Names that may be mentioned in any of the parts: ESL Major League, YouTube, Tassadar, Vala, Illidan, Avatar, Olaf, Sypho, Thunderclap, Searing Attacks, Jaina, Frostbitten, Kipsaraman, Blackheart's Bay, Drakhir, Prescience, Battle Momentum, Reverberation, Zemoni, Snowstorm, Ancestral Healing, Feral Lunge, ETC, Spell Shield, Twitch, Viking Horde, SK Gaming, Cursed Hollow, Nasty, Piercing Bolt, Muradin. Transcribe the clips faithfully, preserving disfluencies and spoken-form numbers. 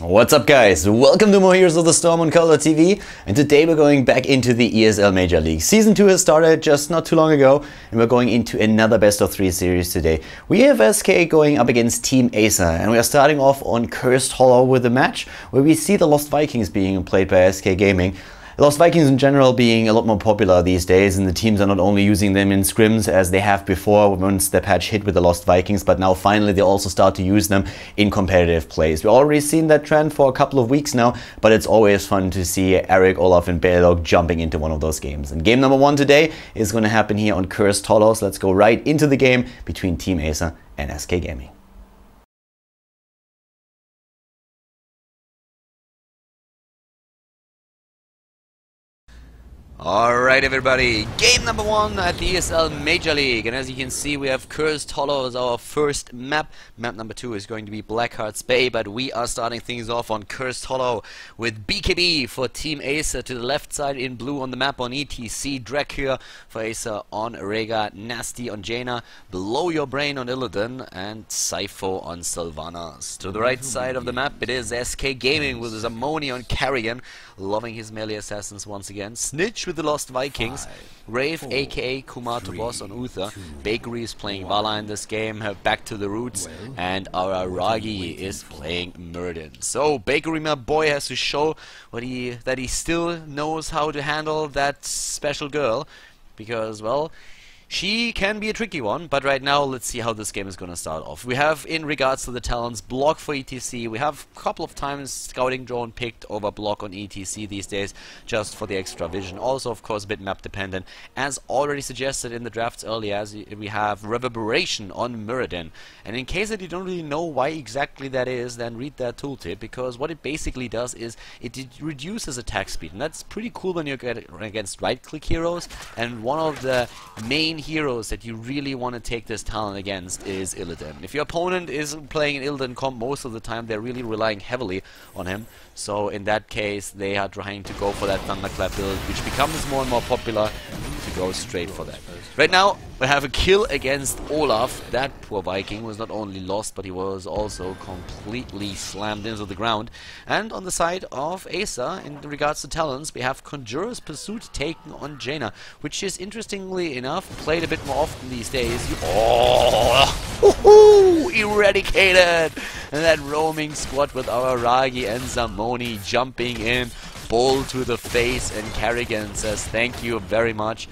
What's up, guys? Welcome to more Heroes of the Storm on Color T V, and today we're going back into the E S L Major League. Season two has started just not too long ago, and we're going into another best of three series today. We have S K going up against Team Acer, and we are starting off on Cursed Hollow with a match where we see the Lost Vikings being played by S K Gaming. Lost Vikings in general being a lot more popular these days, and the teams are not only using them in scrims as they have before once the patch hit with the Lost Vikings, but now finally they also start to use them in competitive plays. We've already seen that trend for a couple of weeks now, but it's always fun to see Eric, Olaf and Balog jumping into one of those games. And game number one today is going to happen here on Cursed Hollow, so let's go right into the game between Team Acer and S K Gaming. Alright everybody, game number one at the E S L Major League, and as you can see we have Cursed Hollow as our first map. Map number two is going to be Blackheart's Bay, but we are starting things off on Cursed Hollow with B K B for Team Acer to the left side in blue on the map on E T C, Drakhir for Acer on Rega, Nasty on Jaina, Blow Your Brain on Illidan, and Sypho on Sylvanas. To the right side of the map it is S K Gaming with Zemoni on Kerrigan, loving his melee assassins once again, Snitch with the Lost Vikings, Rave aka Kumato Boss on Uther, Bakery is playing Vala in this game, her Back to the Roots, well, and AoRagi is playing Muradin. So Bakery, my boy, has to show what he that he still knows how to handle that special girl, because, well, she can be a tricky one, but right now let's see how this game is going to start off. We have, in regards to the talents, block for E T C. We have a couple of times scouting drone picked over block on E T C these days, just for the extra vision. Also, of course, a bit map dependent. As already suggested in the drafts earlier, as we have reverberation on Muradin. And in case that you don't really know why exactly that is, then read that tooltip, because what it basically does is it reduces attack speed. And that's pretty cool when you're against right-click heroes, and one of the main heroes that you really want to take this talent against is Illidan. If your opponent is playing an Illidan comp, most of the time they're really relying heavily on him, so in that case they are trying to go for that Thunderclap build, which becomes more and more popular, to go straight for that. Right now we have a kill against Olaf. That poor Viking was not only lost, but he was also completely slammed into the ground. And on the side of Acer, in regards to talents, we have Conjurer's Pursuit taken on Jaina, which is, interestingly enough, played a bit more often these days. You oh, woohoo! Eradicated! And that roaming squad with AoRagi and Zemoni jumping in, ball to the face, and Kerrigan says thank you very much.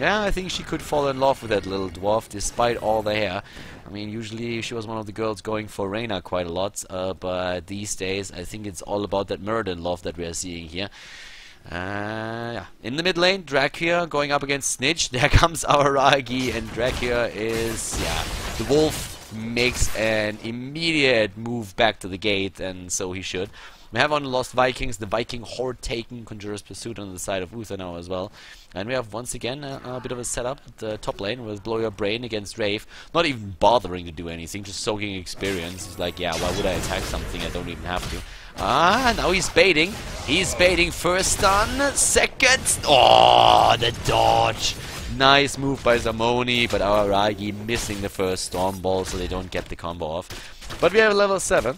Yeah, I think she could fall in love with that little dwarf, despite all the hair. I mean, usually she was one of the girls going for Reyna quite a lot, uh, but these days I think it's all about that Muradin love that we are seeing here. Uh, yeah. In the mid lane, Drakhir going up against Snitch. There comes AoRagi, and Drakhir is, yeah, the wolf makes an immediate move back to the gate, and so he should. We have on Lost Vikings the Viking Horde taking Conjurer's Pursuit on the side of Uther now as well. And we have once again a, a bit of a setup at the top lane with Blow Your Brain against Rave. Not even bothering to do anything, just soaking experience. He's like, yeah, why would I attack something? I don't even have to. Ah, now he's baiting. He's baiting. First stun, second. Oh, the dodge. Nice move by Zemoni, but AoRagi missing the first Storm Ball, so they don't get the combo off. But we have level seven.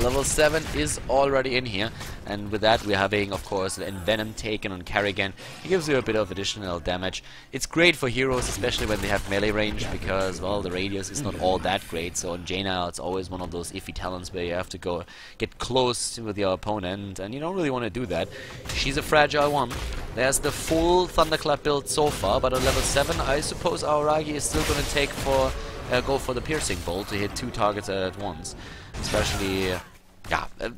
Level seven is already in here, and with that we're having, of course, an Envenom taken on Kerrigan. It gives you a bit of additional damage. It's great for heroes, especially when they have melee range, because, well, the radius is not all that great, so on Jaina it's always one of those iffy talents where you have to go get close with your opponent, and you don't really want to do that. She's a fragile one. There's the full Thunderclap build so far, but on level seven I suppose AoRagi is still going to take for... Uh, go for the piercing bolt to hit two targets at once, especially. Uh, yeah, uh,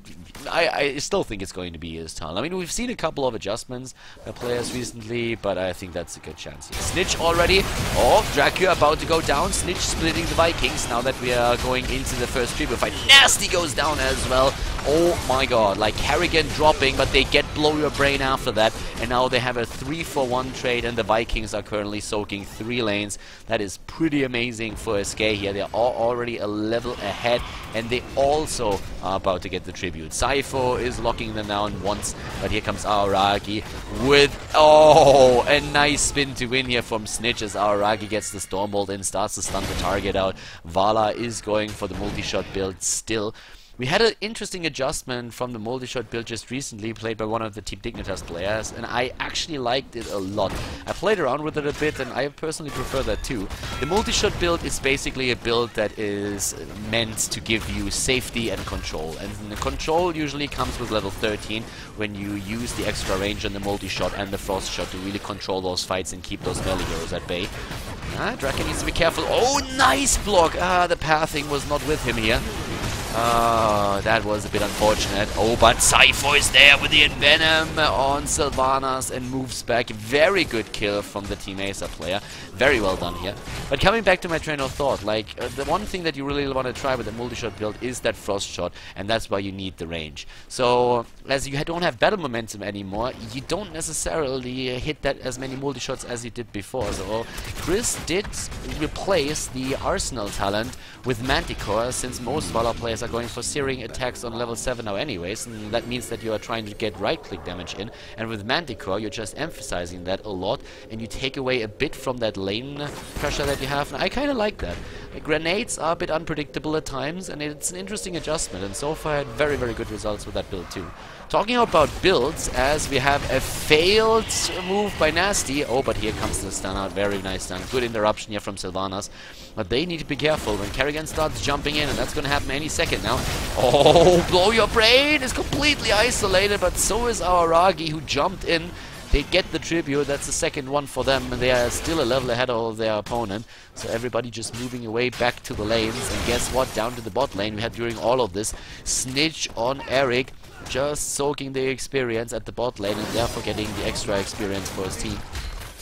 I, I still think it's going to be his talent. I mean, we've seen a couple of adjustments by players recently, but I think that's a good chance here. Snitch already. Oh, Drakhir about to go down. Snitch splitting the Vikings now that we are going into the first triple fight. Nasty goes down as well. Oh my god, like Kerrigan dropping, but they get Blow Your Brain after that, and now they have a three for one trade, and the Vikings are currently soaking three lanes. That is pretty amazing for S K here. They are already a level ahead, and they also are about to get the tribute. Sypho is locking them down once, but here comes AoRagi with, oh, a nice spin to win here from Snitch as AoRagi gets the Stormbolt in, starts to stun the target out. Vala is going for the multi-shot build still. We had an interesting adjustment from the multi-shot build just recently, played by one of the Team Dignitas players, and I actually liked it a lot. I played around with it a bit, and I personally prefer that too. The multi-shot build is basically a build that is meant to give you safety and control, and the control usually comes with level thirteen when you use the extra range on the multi-shot and the frost shot to really control those fights and keep those melee heroes at bay. Ah, Draken needs to be careful. Oh, nice block! Ah, the pathing was not with him here. Oh, that was a bit unfortunate. Oh, but Sypho is there with the Envenom on Sylvanas and moves back. Very good kill from the Team Acer player. Very well done here. But coming back to my train of thought, like, uh, the one thing that you really want to try with the multi-shot build is that frost shot, and that's why you need the range. So, as you don't have battle momentum anymore, you don't necessarily hit that as many multi-shots as you did before. So, Chris did replace the Arsenal talent with Manticore, since most Vala players are going for searing attacks on level seven now anyways, and that means that you are trying to get right-click damage in, and with Manticore you're just emphasizing that a lot, and you take away a bit from that lane pressure that you have, and I kind of like that. The grenades are a bit unpredictable at times, and it's an interesting adjustment, and so far I had very, very good results with that build too. Talking about builds, as we have a failed move by Nasty. Oh, but here comes the stun out. Very nice stun. Good interruption here from Sylvanas. But they need to be careful when Kerrigan starts jumping in, and that's going to happen any second now. Oh, Blow Your Brain is completely isolated, but so is AoRagi, who jumped in. They get the tribute, that's the second one for them, and they are still a level ahead of their opponent. So everybody just moving away back to the lanes, and guess what? Down to the bot lane we had during all of this. Snitch on Eric, just soaking the experience at the bot lane and therefore getting the extra experience for his team.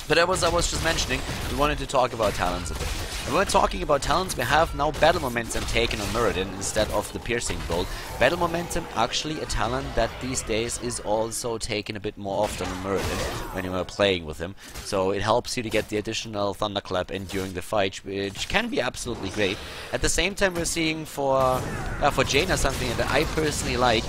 But as I was just mentioning, we wanted to talk about talents a bit. And when we're talking about talents, we have now Battle Momentum taken on Muradin instead of the Piercing build. Battle Momentum, actually a talent that these days is also taken a bit more often on Muradin when you are playing with him. So it helps you to get the additional Thunderclap in during the fight, which can be absolutely great. At the same time, we're seeing for, uh, for Jaina something that I personally like.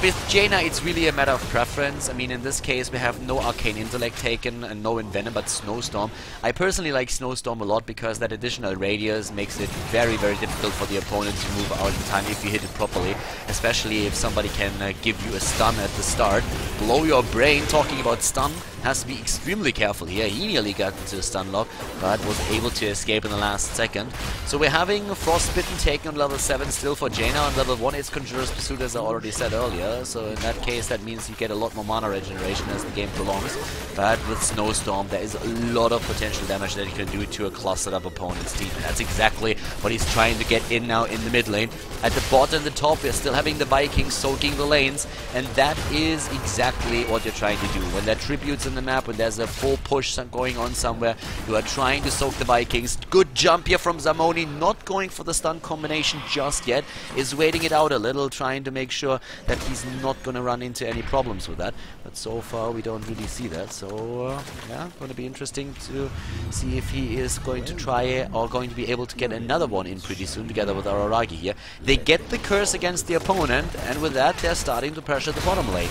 With Jaina, it's really a matter of preference. I mean, in this case, we have no Arcane Intellect taken and no Envenom, but Snowstorm. I personally like Snowstorm a lot because that additional radius makes it very, very difficult for the opponent to move out in time if you hit it properly, especially if somebody can uh, give you a stun at the start. Blow Your Brain, talking about stun, has to be extremely careful here. He nearly got into a stun lock, but was able to escape in the last second. So we're having Frostbitten taken on level seven still for Jaina. On level one, it's Conjurer's Pursuit, as I already said earlier. So in that case, that means you get a lot more mana regeneration as the game prolongs. But with Snowstorm, there is a lot of potential damage that you can do to a clustered up opponent's team. And that's exactly what he's trying to get in now in the mid lane. At the bottom and the top, we're still having the Vikings soaking the lanes. And that is exactly what you're trying to do. When there are tributes in the map, when there's a full push going on somewhere, you are trying to soak the Vikings. Good jump here from Zemoni, not going for the stun combination just yet. Is waiting it out a little, trying to make sure that he's not going to run into any problems with that, but so far we don't really see that. So uh, yeah, going to be interesting to see if he is going to try or going to be able to get another one in pretty soon together with AoRagi here. They get the curse against the opponent, and with that they're starting to pressure the bottom lane.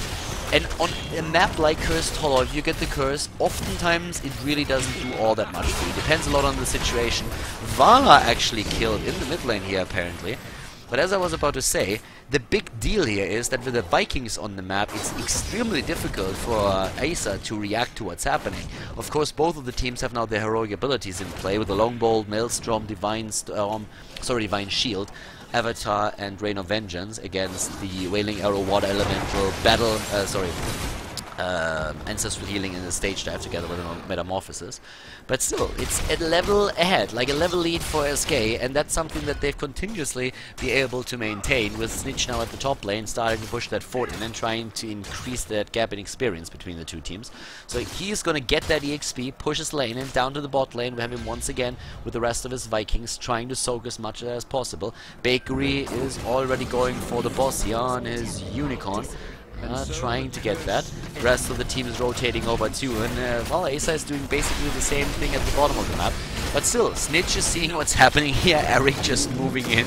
And on a map like Cursed Hollow, if you get the curse, oftentimes it really doesn't do all that much for you. Depends a lot on the situation. Vala actually killed in the mid lane here apparently. But as I was about to say, the big deal here is that with the Vikings on the map, it's extremely difficult for Acer to react to what's happening. Of course, both of the teams have now their heroic abilities in play with the Longboat, Maelstrom, Divine Storm, sorry, Divine Shield, Avatar, and Reign of Vengeance against the Wailing Arrow, Water Elemental, Battle, uh, sorry. Uh, ancestral healing in the stage dive together with a metamorphosis, but still it's a level ahead, like a level lead for S K, and that's something that they've continuously be able to maintain with Snitch now at the top lane, starting to push that forward and then trying to increase that gap in experience between the two teams. So he's gonna get that E X P, push his lane, and down to the bot lane we have him once again with the rest of his Vikings trying to soak as much as possible. Bakery is already going for the boss here on his Unicorn. Uh, trying to get that. The rest of the team is rotating over too, and uh, well, Acer is doing basically the same thing at the bottom of the map. But still, Snitch is seeing what's happening here. Eric just moving in,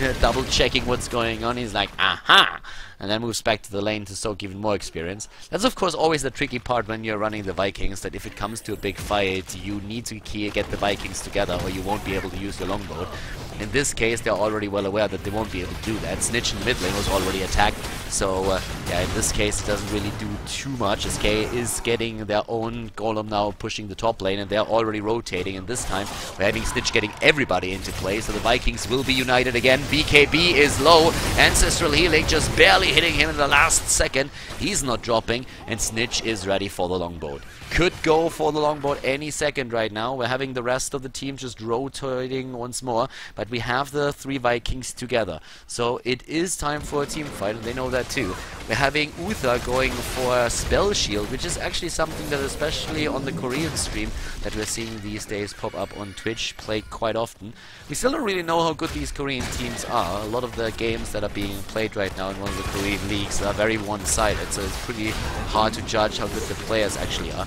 uh, double checking what's going on. He's like, aha! And then moves back to the lane to soak even more experience. That's of course always the tricky part when you're running the Vikings, that if it comes to a big fight, you need to get the Vikings together or you won't be able to use the Longboat. In this case, they're already well aware that they won't be able to do that. Snitch in mid lane was already attacked, so uh, yeah, in this case it doesn't really do too much. S K is getting their own golem now, pushing the top lane, and they're already rotating, and this time we're having Snitch getting everybody into play, so the Vikings will be united again. B K B is low, Ancestral Healing just barely hitting him in the last second. He's not dropping, and Snitch is ready for the Longboat. Could go for the Longboat any second right now. We're having the rest of the team just rotating once more, but we have the three Vikings together, so it is time for a team fight, and they know that too. We're having Uther going for a Spell Shield, which is actually something that, especially on the Korean stream that we're seeing these days pop up on Twitch, played quite often. We still don't really know how good these Korean teams are. A lot of the games that are being played right now in one of the Korean leagues are very one-sided, so it's pretty hard to judge how good the players actually are.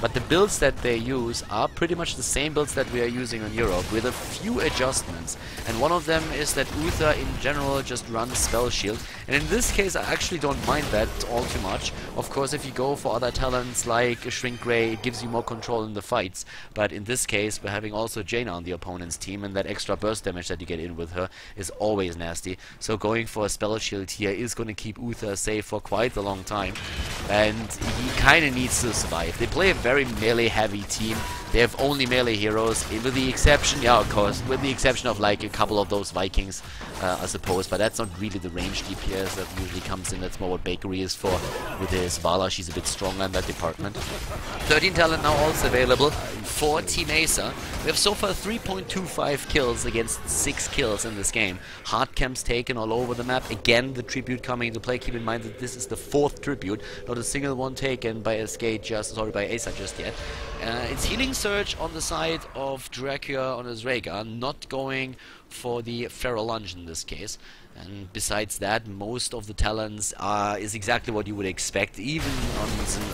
But the builds that they use are pretty much the same builds that we are using in Europe, with a few adjustments. And one of them is that Uther in general just runs Spell Shield. And in this case I actually don't mind that all too much. Of course, if you go for other talents like Shrink Grey, it gives you more control in the fights. But in this case we're having also Jaina on the opponent's team, and that extra burst damage that you get in with her is always nasty. So going for a Spell Shield here is going to keep Uther safe for quite a long time. And he kind of needs to survive. They play a very very melee heavy team. They have only melee heroes, with the exception, yeah, of course, with the exception of like a couple of those Vikings, uh, I suppose, but that's not really the range D P S that usually comes in. That's more what Bakery is for with his Vala. She's a bit stronger in that department. thirteen talent now also available for Team Acer. We have so far three point two five kills against six kills in this game. Hard camps taken all over the map. Again, the tribute coming into play. Keep in mind that this is the fourth tribute, not a single one taken by S K just, sorry, by Acer just yet. Uh, it's Healing Surge on the side of Drakhir on his Rega, not going for the Feral Lunge in this case. And besides that, most of the talents are, is exactly what you would expect, even on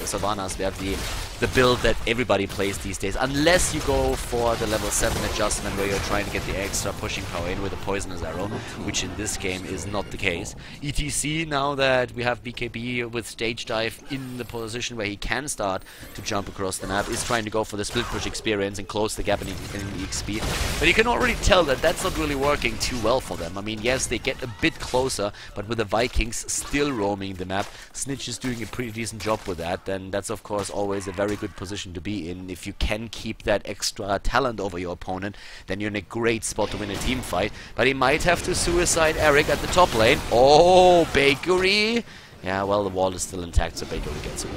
Sylvanas. We have the, the build that everybody plays these days, unless you go for the level seven adjustment where you're trying to get the extra pushing power in with a Poisonous Arrow, which in this game is not the case. E T C, now that we have B K B with Stage Dive in the position where he can start to jump across the map, is trying to go for the split push experience and close the gap in, in the X P. But you can already tell that that's not really working too well for them. I mean, yes, they get a bit closer, but with the Vikings still roaming the map, Snitch is doing a pretty decent job with that, and that's of course always a very good position to be in. If you can keep that extra talent over your opponent, then you're in a great spot to win a team fight. But he might have to suicide Eric at the top lane. Oh, Bakery! Yeah, well, the wall is still intact, so Bakery gets away.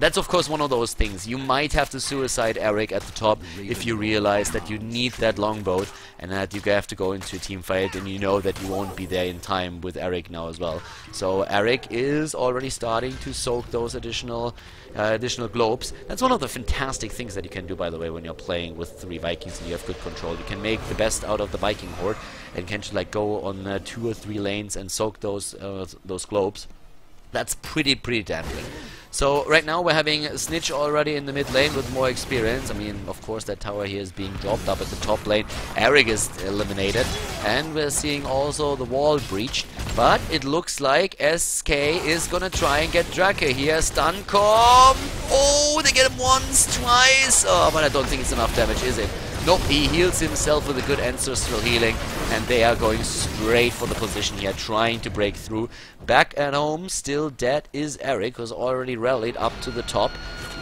That's of course one of those things. You might have to suicide Eric at the top if you realize that you need that Longboat and that you have to go into a team fight, and you know that you won't be there in time with Eric now as well. So Eric is already starting to soak those additional uh, additional globes. That's one of the fantastic things that you can do, by the way, when you're playing with three Vikings and you have good control. You can make the best out of the Viking horde and can just like go on uh, two or three lanes and soak those uh, those globes. That's pretty pretty damn good. So right now we're having Snitch already in the mid lane with more experience. I mean, of course that tower here is being dropped up at the top lane. Eric is eliminated, and we're seeing also the wall breached. But it looks like S K is gonna try and get Drakhir here. Stun comp! Oh, they get him once, twice! Oh, but I don't think it's enough damage, is it? Nope, he heals himself with a good Ancestral Healing, and they are going straight for the position here, trying to break through. Back at home, still dead is Eric, who's already rallied up to the top.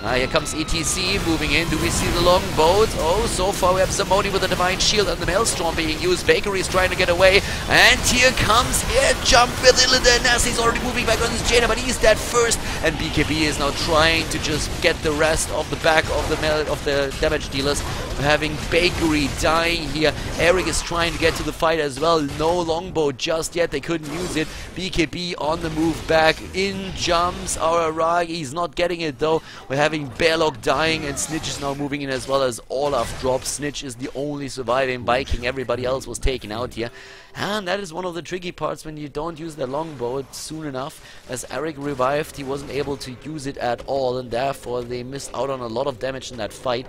Uh, here comes E T C moving in. Do we see the Longboat? Oh, so far we have Zemoni with a Divine Shield and the Maelstrom being used. Bakery is trying to get away, and here comes air jump with Illidan. Nasty's already moving back on his Jaina, but he's dead first, and B K B is now trying to just get the rest of the back of the mel of the damage dealers. We're having Bakery dying here. Eric is trying to get to the fight as well. No Longbow just yet. They couldn't use it. B K B on the move back. In jumps AoRagi. He's not getting it though. We're having Bearlock dying, and Snitch is now moving in as well as Olaf drops. Snitch is the only surviving Viking. Everybody else was taken out here. And that is one of the tricky parts when you don't use that Longbow soon enough. As Eric revived, he wasn't able to use it at all, and therefore they missed out on a lot of damage in that fight.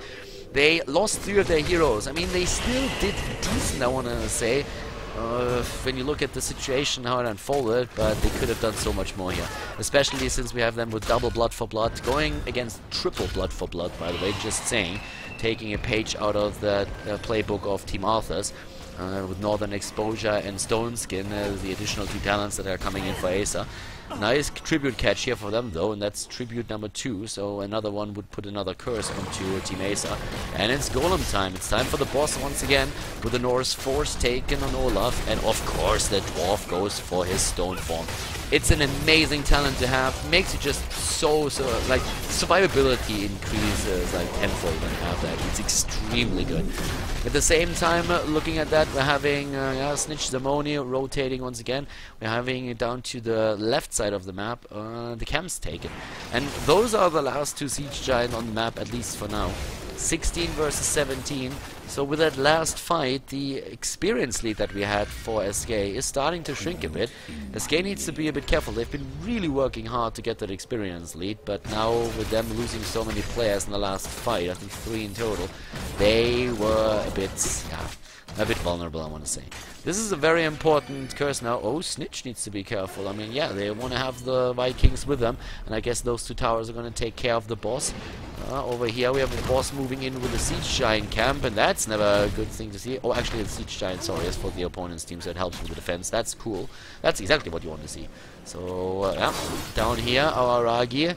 They lost three of their heroes. I mean, they still did decent, I want to say, uh, when you look at the situation, how it unfolded, but they could have done so much more here. Especially since we have them with double blood for blood, going against triple blood for blood, by the way, just saying, taking a page out of the uh, playbook of Team Acer's. uh, with Northern Exposure and Stone Skin, uh, the additional two talents that are coming in for Acer. Nice tribute catch here for them though, and that's tribute number two, so another one would put another curse onto Team Acer. And it's golem time. It's time for the boss once again, with the Norse force taken on Olaf, and of course the dwarf goes for his stone form. It's an amazing talent to have, makes it just so, so, like, survivability increases like tenfold when you have that. It's extremely good. At the same time, uh, looking at that, we're having uh, yeah, Snitch, Zemoni rotating once again. We're having it down to the left side of the map, uh, the camps taken. And those are the last two siege giants on the map, at least for now. sixteen versus seventeen. So with that last fight, the experience lead that we had for S K is starting to shrink a bit. S K needs to be a bit careful. They've been really working hard to get that experience lead, but now with them losing so many players in the last fight, I think three in total, they were a bit, yeah, a bit vulnerable, I want to say. This is a very important curse now. Oh, Snitch needs to be careful. I mean, yeah, they want to have the Vikings with them, and I guess those two towers are going to take care of the boss. Uh, over here we have the boss moving in with the Siege Giant camp, and that's never a good thing to see. Oh, actually the Siege Giant, sorry, is for the opponent's team, so it helps with the defense. That's cool. That's exactly what you want to see. So, uh, yeah, down here, our AoRagi.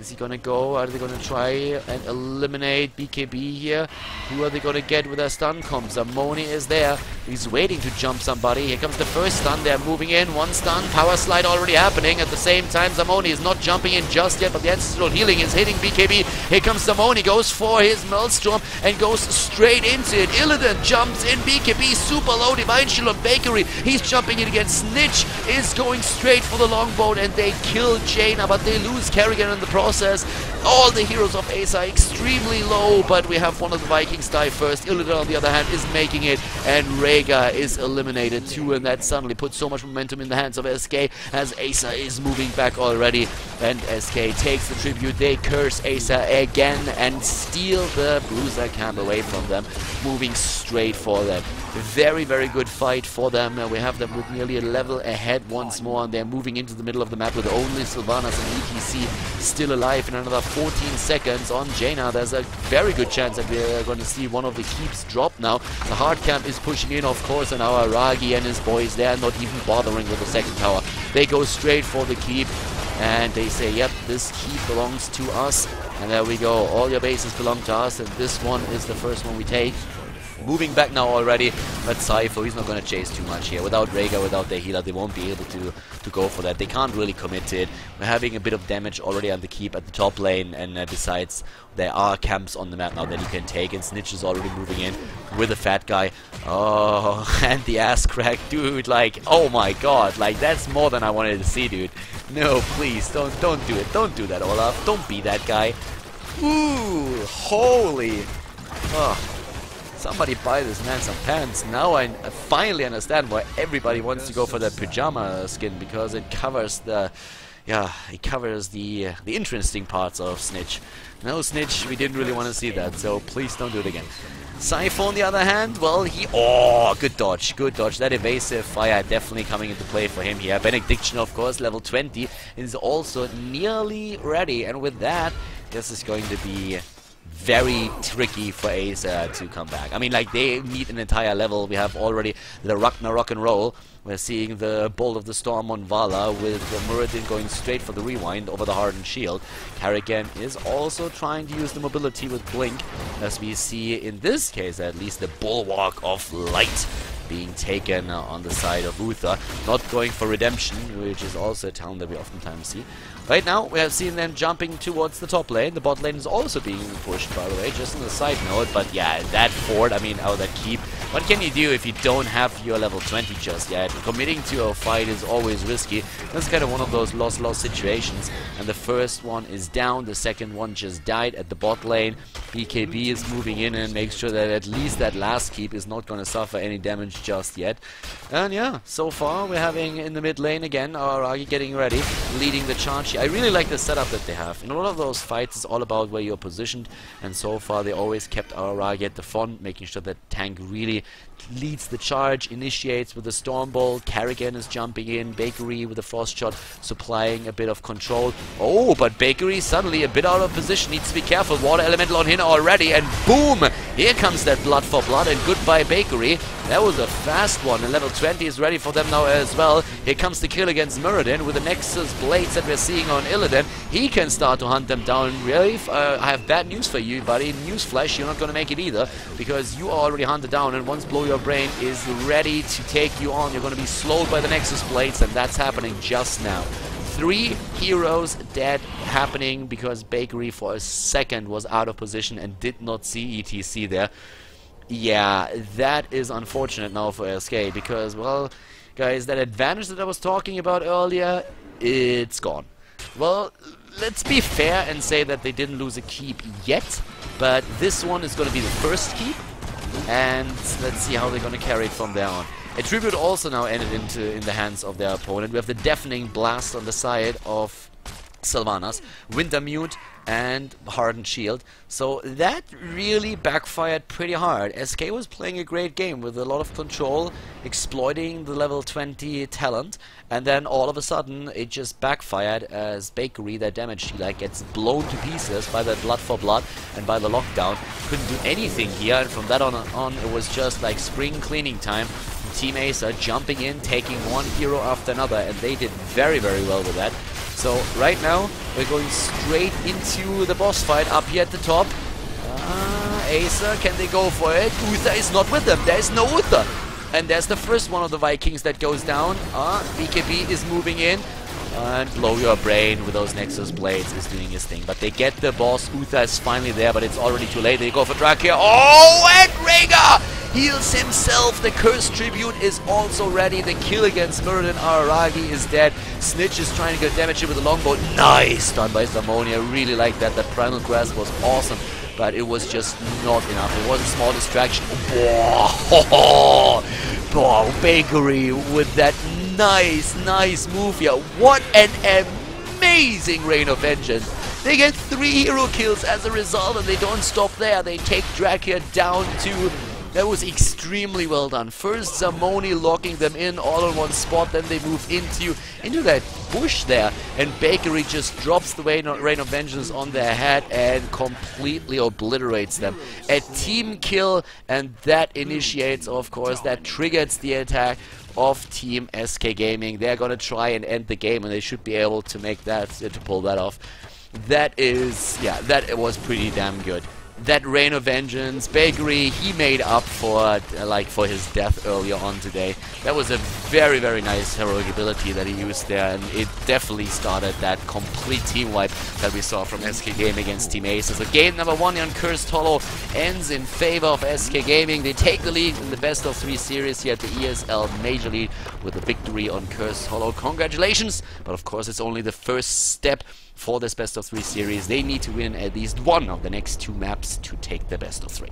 Is he gonna go? Are they gonna try and eliminate B K B here? Who are they gonna get with their stun comps? Zemoni is there. He's waiting to jump somebody. Here comes the first stun. They're moving in. One stun. Power slide already happening. At the same time, Zemoni is not jumping in just yet, but the ancestral healing is hitting B K B. Here comes Zemoni. Goes for his Maelstrom and goes straight into it. Illidan jumps in. B K B super low. Divine Shield of Bakery. He's jumping in again. Snitch is going straight for the Longboat, and they kill Jaina, but they lose Kerrigan in the process. Process. All the heroes of Acer are extremely low, but we have one of the Vikings die first. Illidan, on the other hand, is making it, and Rega is eliminated too, and that suddenly puts so much momentum in the hands of S K, as Acer is moving back already, and S K takes the tribute. They curse Acer again and steal the Bruiser camp away from them, moving straight for them. Very, very good fight for them. Uh, we have them with nearly a level ahead once more, and they're moving into the middle of the map with only Sylvanas and E T C still alive. In another fourteen seconds on Jaina, there's a very good chance that we're going to see one of the keeps drop now. The hard camp is pushing in, of course, and our AoRagi and his boys, they're not even bothering with the second tower. They go straight for the keep, and they say, yep, this keep belongs to us. And there we go. All your bases belong to us, and this one is the first one we take. Moving back now already, but Sypho, he's not going to chase too much here. Without Rega, without their healer, they won't be able to, to go for that. They can't really commit to it. We're having a bit of damage already on the keep at the top lane, and uh, besides, there are camps on the map now that you can take, and Snitch is already moving in with a fat guy. Oh, and the ass crack, dude, like, oh my god, like, that's more than I wanted to see, dude. No, please, don't, don't do it. Don't do that, Olaf. Don't be that guy. Ooh, holy. Oh. Somebody buy this man some pants. Now I finally understand why everybody wants to go for that pajama skin, because it covers the, yeah, it covers the uh, the interesting parts of Snitch. No, Snitch, we didn't really want to see that, so please don't do it again. Sypho, on the other hand, well, he... Oh, good dodge, good dodge. That evasive fire definitely coming into play for him here. Benediction, of course, level twenty, is also nearly ready, and with that, this is going to be very tricky for Acer to come back. I mean, like, they need an entire level. We have already the Ragnar Rock and Roll. We're seeing the Bolt of the Storm on Vala, with Muradin going straight for the rewind over the Hardened Shield. Kerrigan is also trying to use the mobility with Blink, as we see in this case at least the Bulwark of Light being taken uh, on the side of Uther, not going for Redemption, which is also a talent that we oftentimes see. Right now, we have seen them jumping towards the top lane. The bot lane is also being pushed, by the way, just on the side note. But yeah, that fort, I mean, oh, that keep. What can you do if you don't have your level twenty just yet? Committing to a fight is always risky. That's kind of one of those loss-loss situations. And the first one is down. The second one just died at the bot lane. B K B is moving in and makes sure that at least that last keep is not going to suffer any damage just yet. And yeah, so far, we're having in the mid lane again, our AoRagi getting ready, leading the charge. I really like the setup that they have. In a lot of those fights, it's all about where you're positioned, and so far they always kept AoRagi at the front, making sure that tank really leads the charge, initiates with the Storm Bolt. Kerrigan is jumping in, Bakery with a Frost Shot, supplying a bit of control. Oh, but Bakery suddenly a bit out of position, needs to be careful. Water Elemental on him already, and boom! Here comes that Blood for Blood, and goodbye Bakery. That was a a fast one, and level twenty is ready for them now as well. Here comes the kill against Muradin with the Nexus Blades that we're seeing on Illidan. He can start to hunt them down. Rafe, uh, I have bad news for you, buddy. Newsflash, you're not going to make it either, because you are already hunted down, and once Blow Your Brain is ready to take you on, you're going to be slowed by the Nexus Blades, and that's happening just now. Three heroes dead happening because Bakery for a second was out of position and did not see E T C there. Yeah, that is unfortunate now for S K because, well, guys, that advantage that I was talking about earlier, it's gone. Well, let's be fair and say that they didn't lose a keep yet, but this one is going to be the first keep, and let's see how they're going to carry it from there on. A tribute also now ended into in the hands of their opponent. We have the deafening blast on the side of Sylvanas, Wintermute, and Hardened Shield. So that really backfired pretty hard. S K was playing a great game with a lot of control, exploiting the level twenty talent, and then all of a sudden it just backfired as Bakery, their damage dealer, gets blown to pieces by the blood for blood and by the lockdown. Couldn't do anything here, and from that on on it was just like spring cleaning time. Team Acer jumping in, taking one hero after another, and they did very, very well with that. So right now we're going straight into the boss fight up here at the top. Uh, Acer, can they go for it? Uther is not with them. There is no Uther, and there's the first one of the Vikings that goes down. Uh, B K B is moving in, and Blow Your Brain with those Nexus Blades is doing his thing. But they get the boss. Uther is finally there, but it's already too late. They go for Drakhir. Oh, and Rega heals himself. The Cursed Tribute is also ready. The kill against Muradin AoRagi is dead. Snitch is trying to get damage in with the Longboat. Nice done by Zemoni. I really like that. That Primal Grasp was awesome, but it was just not enough. It was a small distraction. Oh, Bakery with that nice, nice move here. What an amazing reign of vengeance. They get three hero kills as a result, and they don't stop there. They take Drakhir down to... That was extremely well done. First Zemoni locking them in all in one spot, then they move into into that bush there, and Bakery just drops the Rain of Vengeance on their head and completely obliterates them. A team kill, and that initiates, of course, that triggers the attack of Team S K Gaming. They're gonna try and end the game, and they should be able to make that, to pull that off. That is, yeah, that it was pretty damn good. That reign of vengeance, Bakery, he made up for uh, like for his death earlier on today. That was a very, very nice heroic ability that he used there, and it definitely started that complete team wipe that we saw from S K Gaming against Team Acer. So game number one on Cursed Hollow ends in favor of S K Gaming. They take the lead in the best of three series here at the E S L Major League with a victory on Cursed Hollow. Congratulations! But of course, it's only the first step for this best of three series. They need to win at least one of the next two maps to take the best of three.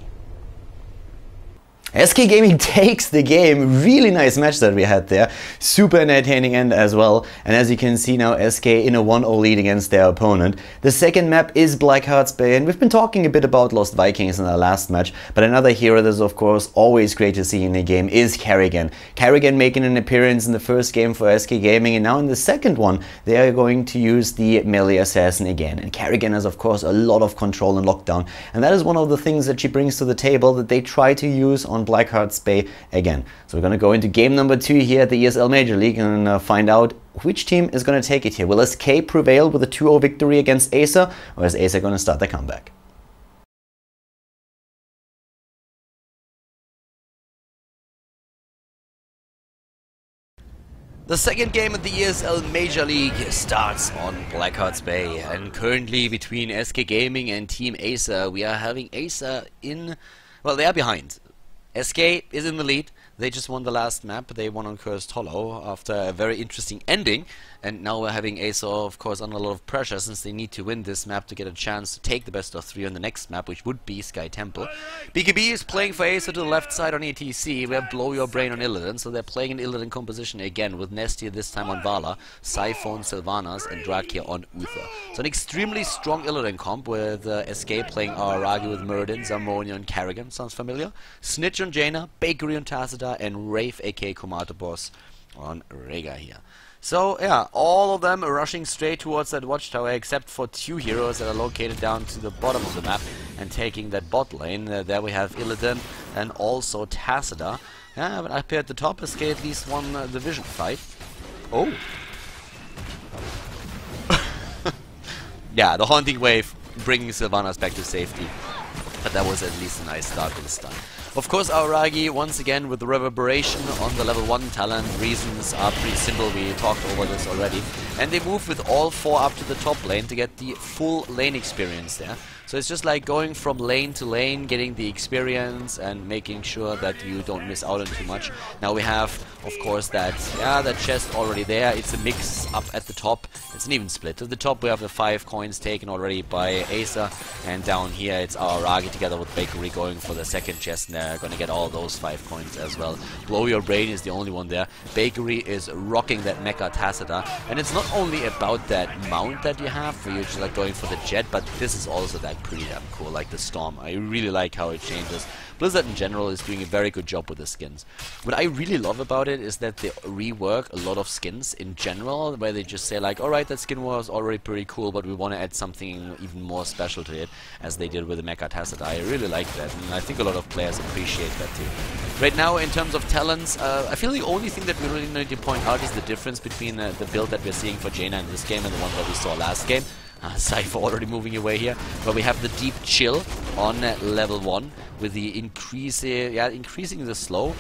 S K Gaming takes the game. Really nice match that we had there. Super entertaining end as well. And as you can see now, S K in a one nil lead against their opponent. The second map is Blackheart's Bay, and we've been talking a bit about Lost Vikings in our last match, but another hero that's of course always great to see in a game is Kerrigan. Kerrigan making an appearance in the first game for S K Gaming, and now in the second one they are going to use the melee assassin again. And Kerrigan has of course a lot of control and lockdown, and that is one of the things that she brings to the table that they try to use on Blackheart's Bay again. So we're gonna go into game number two here at the E S L Major League and uh, find out which team is gonna take it here. Will S K prevail with a two nil victory against Acer, or is Acer gonna start their comeback? The second game of the E S L Major League starts on Blackheart's Bay, and currently between S K Gaming and Team Acer, we are having Acer in, well, they are behind. S K is in the lead. They just won the last map. They won on Cursed Hollow after a very interesting ending, and now we're having Acer, of course, under a lot of pressure since they need to win this map to get a chance to take the best of three on the next map, which would be Sky Temple. B K B is playing for Acer to the left side on E T C. We have Blow Your Brain on Illidan, so they're playing an Illidan composition again with Nasty this time on Vala, Sypho on Sylvanas, and Drakhir on Uther. So an extremely strong Illidan comp with uh, S K playing AoRagi with Muradin, Zemoni on Kerrigan. Sounds familiar? Snitch on Jaina, Bakery on Tassadar, and Rafe aka Komato Boss on Rega here. So yeah, all of them are rushing straight towards that watchtower except for two heroes that are located down to the bottom of the map and taking that bot lane. Uh, there we have Illidan and also Tassadar. Yeah, but up here at the top, S K at least won uh, the Vision fight. Oh! Yeah, the Haunting Wave bringing Sylvanas back to safety. But that was at least a nice start to the stun. Of course, AoRagi, once again, with the Reverberation on the level one talent. Reasons are pretty simple, we talked over this already. And they move with all four up to the top lane to get the full lane experience there. So it's just like going from lane to lane, getting the experience and making sure that you don't miss out on too much. Now we have, of course, that yeah, that chest already there. It's a mix up at the top. It's an even split. At the top we have the five coins taken already by Acer, and down here it's AoRagi together with Bakery going for the second chest, and they're gonna get all those five coins as well. Blow Your Brain is the only one there. Bakery is rocking that Mecha Tassadar, and it's not only about that mount that you have for you just like going for the jet, but this is also that pretty damn cool, like the Storm. I really like how it changes. Blizzard in general is doing a very good job with the skins. What I really love about it is that they rework a lot of skins in general, where they just say like, alright, that skin was already pretty cool, but we want to add something even more special to it, as they did with the Mecha Tassadar. I really like that, and I think a lot of players appreciate that too. Right now, in terms of talents, uh, I feel the only thing that we really need to point out is the difference between uh, the build that we're seeing for Jaina in this game and the one that we saw last game. Uh, Sypho already moving away here, but we have the Deep Chill on uh, level one with the increase, uh, yeah, increasing the slow.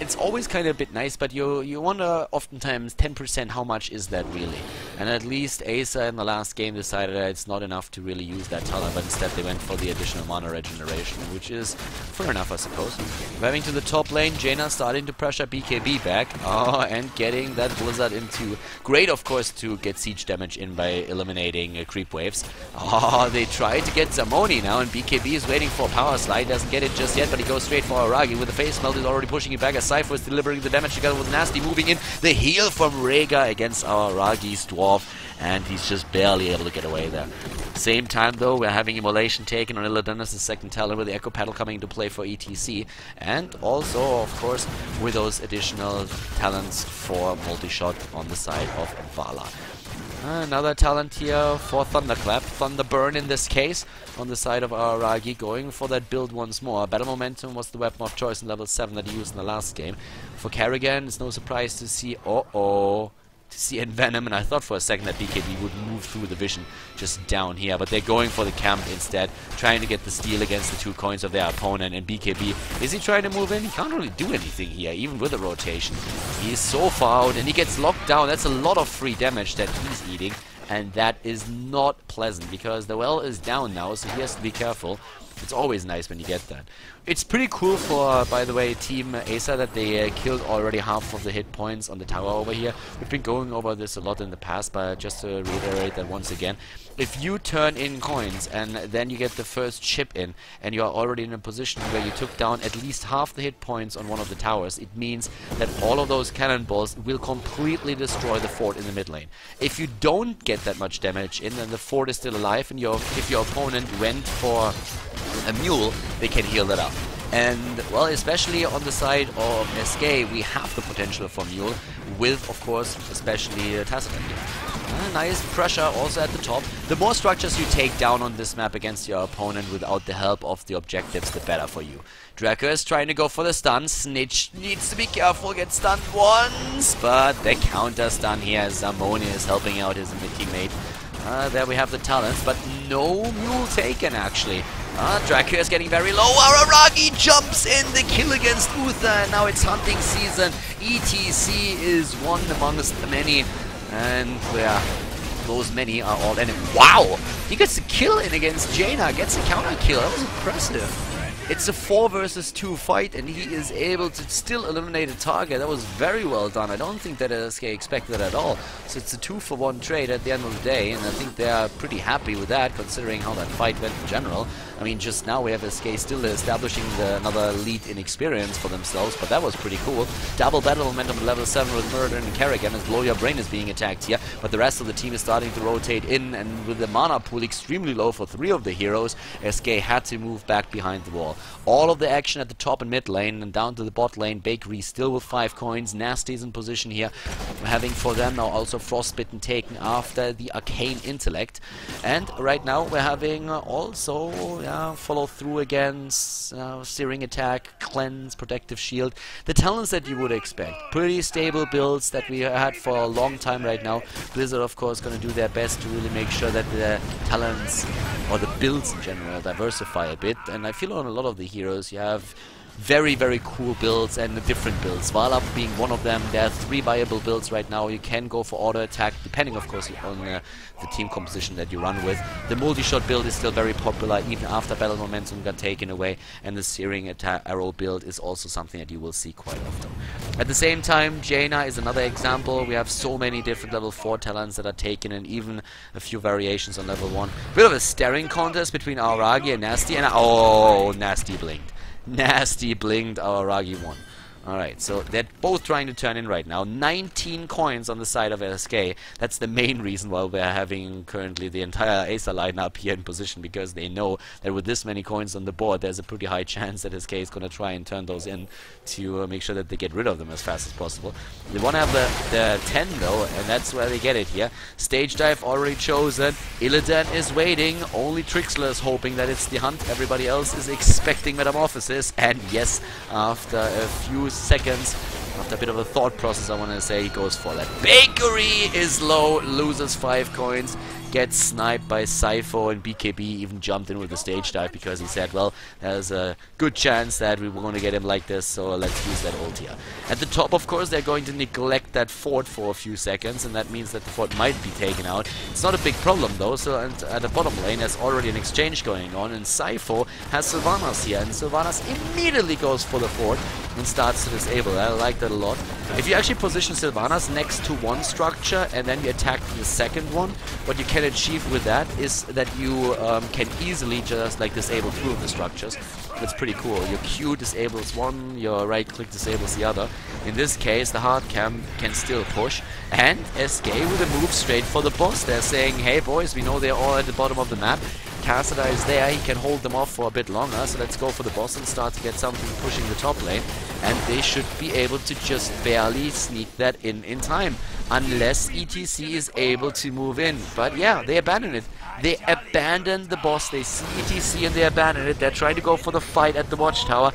It's always kind of a bit nice, but you you wonder oftentimes ten percent how much is that really? And at least Acer in the last game decided that it's not enough to really use that talent, but instead they went for the additional mana regeneration, which is fair enough, I suppose. Moving to the top lane, Jaina starting to pressure B K B back, oh, and getting that Blizzard into... Great, of course, to get siege damage in by eliminating uh, creep waves. Oh, they try to get Zemoni now, and B K B is waiting for a power slide, doesn't get it just yet, but he goes straight for AoRagi with the face melt, is already pushing it back. Sypho is delivering the damage together with Nasty, moving in the heal from Rega against AoRagi's Dwarf, and he's just barely able to get away there. Same time though, we're having Immolation taken on Illidan as the second talent, with the Echo Paddle coming into play for E T C, and also of course with those additional talents for multi-shot on the side of Vala. Another talent here for Thunderclap, Thunderburn in this case, on the side of AoRagi, going for that build once more. Battle Momentum was the weapon of choice in level seven that he used in the last game. For Kerrigan, it's no surprise to see, uh-oh, to see Envenom, and I thought for a second that B K B would move through the vision just down here, but they're going for the camp instead, trying to get the steal against the two coins of their opponent, and B K B, is he trying to move in? He can't really do anything here, even with the rotation. He's so far out, and he gets locked down. That's a lot of free damage that he's eating, and that is not pleasant, because the well is down now, so he has to be careful. It's always nice when you get that. It's pretty cool for, uh, by the way, Team Acer that they uh, killed already half of the hit points on the tower over here. We've been going over this a lot in the past, but just to reiterate that once again, if you turn in coins and then you get the first chip in, and you are already in a position where you took down at least half the hit points on one of the towers, it means that all of those cannonballs will completely destroy the fort in the mid lane. If you don't get that much damage in, then the fort is still alive, and your, if your opponent went for a mule, they can heal that up. And, well, especially on the side of S K, we have the potential for mule, with, of course, especially uh, Tassadar. Uh, nice pressure also at the top. The more structures you take down on this map against your opponent without the help of the objectives, the better for you. Drakhir is trying to go for the stun. Snitch needs to be careful, gets stunned once, but the counter stun here as Zamoni is helping out his mid-teammate. Uh, there we have the talents, but no mule taken, actually. Uh, Drakhir is getting very low. AoRagi jumps in the kill against Uther, and now it's hunting season. E T C is one amongst the many, and yeah, those many are all enemies. Wow! He gets a kill in against Jaina, gets a counter kill. That was impressive. It's a four versus two fight, and he is able to still eliminate a target. That was very well done. I don't think that S K expected that at all. So it's a two for one trade at the end of the day, and I think they are pretty happy with that, considering how that fight went in general. I mean, just now we have S K still establishing the, another lead in experience for themselves, but that was pretty cool. Double battle momentum at level seven with Muradin and Kerrigan as Blow Your Brain is being attacked here, but the rest of the team is starting to rotate in, and with the mana pool extremely low for three of the heroes, S K had to move back behind the wall. well. All of the action at the top and mid lane and down to the bot lane. Bakery still with five coins. Nasty's in position here. Having for them now also Frostbitten taken after the Arcane Intellect. And right now we're having also yeah, follow through against uh, Searing Attack, Cleanse, Protective Shield. The talents that you would expect. Pretty stable builds that we had for a long time right now. Blizzard of course going to do their best to really make sure that the talents or the builds in general diversify a bit. And I feel on a lot of the heroes you have very very cool builds and different builds. Vala being one of them. There are three viable builds right now. You can go for auto attack depending of course on uh, the team composition that you run with. The multi-shot build is still very popular even after Battle Momentum got taken away, and the Searing Attack Arrow build is also something that you will see quite often. At the same time, Jaina is another example. We have so many different level four talents that are taken and even a few variations on level one. Bit of a staring contest between AoRagi and Nasty, and oh, Nasty blinked. Nasty blinked, AoRagi won. Alright, so they're both trying to turn in right now. nineteen coins on the side of S K. That's the main reason why we're having currently the entire Acer lineup here in position, because they know that with this many coins on the board, there's a pretty high chance that S K is going to try and turn those in to uh, make sure that they get rid of them as fast as possible. They want to have the, the ten though, and that's where they get it here. Stage dive already chosen. Illidan is waiting. Only Trixler is hoping that it's the hunt. Everybody else is expecting metamorphosis, and yes, after a few seconds, after a bit of a thought process, I want to say he goes for that. Bakery is low, loses five coins, gets sniped by Sypho, and B K B even jumped in with the stage dive because he said, well, there's a good chance that we were going to get him like this, so let's use that ult here. At the top, of course, they're going to neglect that fort for a few seconds, and that means that the fort might be taken out. It's not a big problem, though, so and at the bottom lane, there's already an exchange going on, and Sypho has Sylvanas here, and Sylvanas immediately goes for the fort and starts to disable. I like that a lot. If you actually position Sylvanas next to one structure and then you attack the second one, what you can achieve with that is that you um, can easily just like disable two of the structures. That's pretty cool. Your Q disables one, your right click disables the other. In this case, the hard cam can still push, and S K with a move straight for the boss. They're saying, hey boys, we know they're all at the bottom of the map. Tassadar is there, he can hold them off for a bit longer, so let's go for the boss and start to get something pushing the top lane. And they should be able to just barely sneak that in in time, unless E T C is able to move in. But yeah, they abandon it. They abandon the boss. They see E T C and they abandon it. They're trying to go for the fight at the watchtower.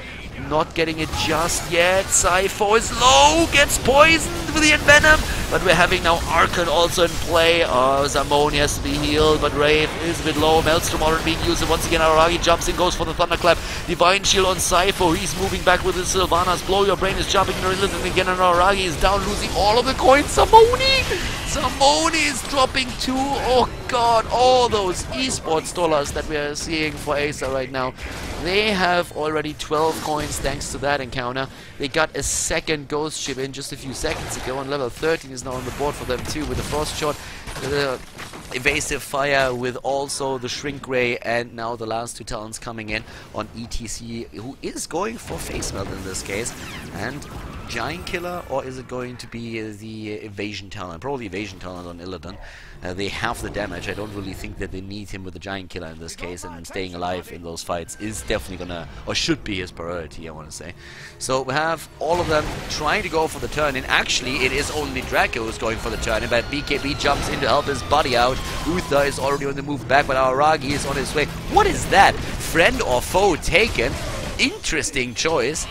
Not getting it just yet. Sypho is low, gets poisoned with the Envenom. But we're having now Arcan also in play. Oh, Zemoni has to be healed, but Wraith is a bit low. Maelstrom already being used, and once again AoRagi jumps in, goes for the Thunderclap. Divine Shield on Sypho. He's moving back with his Sylvanas. Blow Your Brain is jumping in a little bit again, and AoRagi is down, losing all of the coins. Zemoni! Zemoni is dropping two. Oh god, all those esports dollars that we are seeing for Acer right now. They have already twelve coins thanks to that encounter. They got a second ghost ship in just a few seconds ago, and level thirteen is now on the board for them too, with the frost shot, the evasive fire, with also the shrink ray, and now the last two talents coming in on E T C, who is going for face melt in this case, and Giant Killer, or is it going to be uh, the evasion talent? Probably evasion talent on Illidan. Uh, they have the damage. I don't really think that they need him with the Giant Killer in this case, and staying alive in those fights is definitely gonna, or should be, his priority, I want to say. So we have all of them trying to go for the turn in. Actually, it is only Draco who's going for the turn in, but B K B jumps in to help his buddy out. Uther is already on the move back, but AoRagi is on his way. What is that? Friend or foe taken? Interesting choice.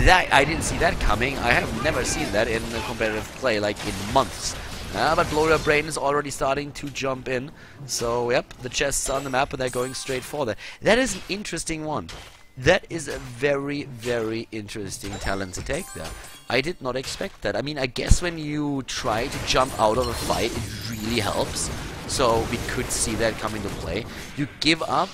That, I didn't see that coming. I have never seen that in competitive play, like in months. Uh, but Blow Your Brain is already starting to jump in. So, yep, the chests are on the map and they're going straight for that. That is an interesting one. That is a very, very interesting talent to take there. I did not expect that. I mean, I guess when you try to jump out of a fight, it really helps. So, we could see that come into play. You give up.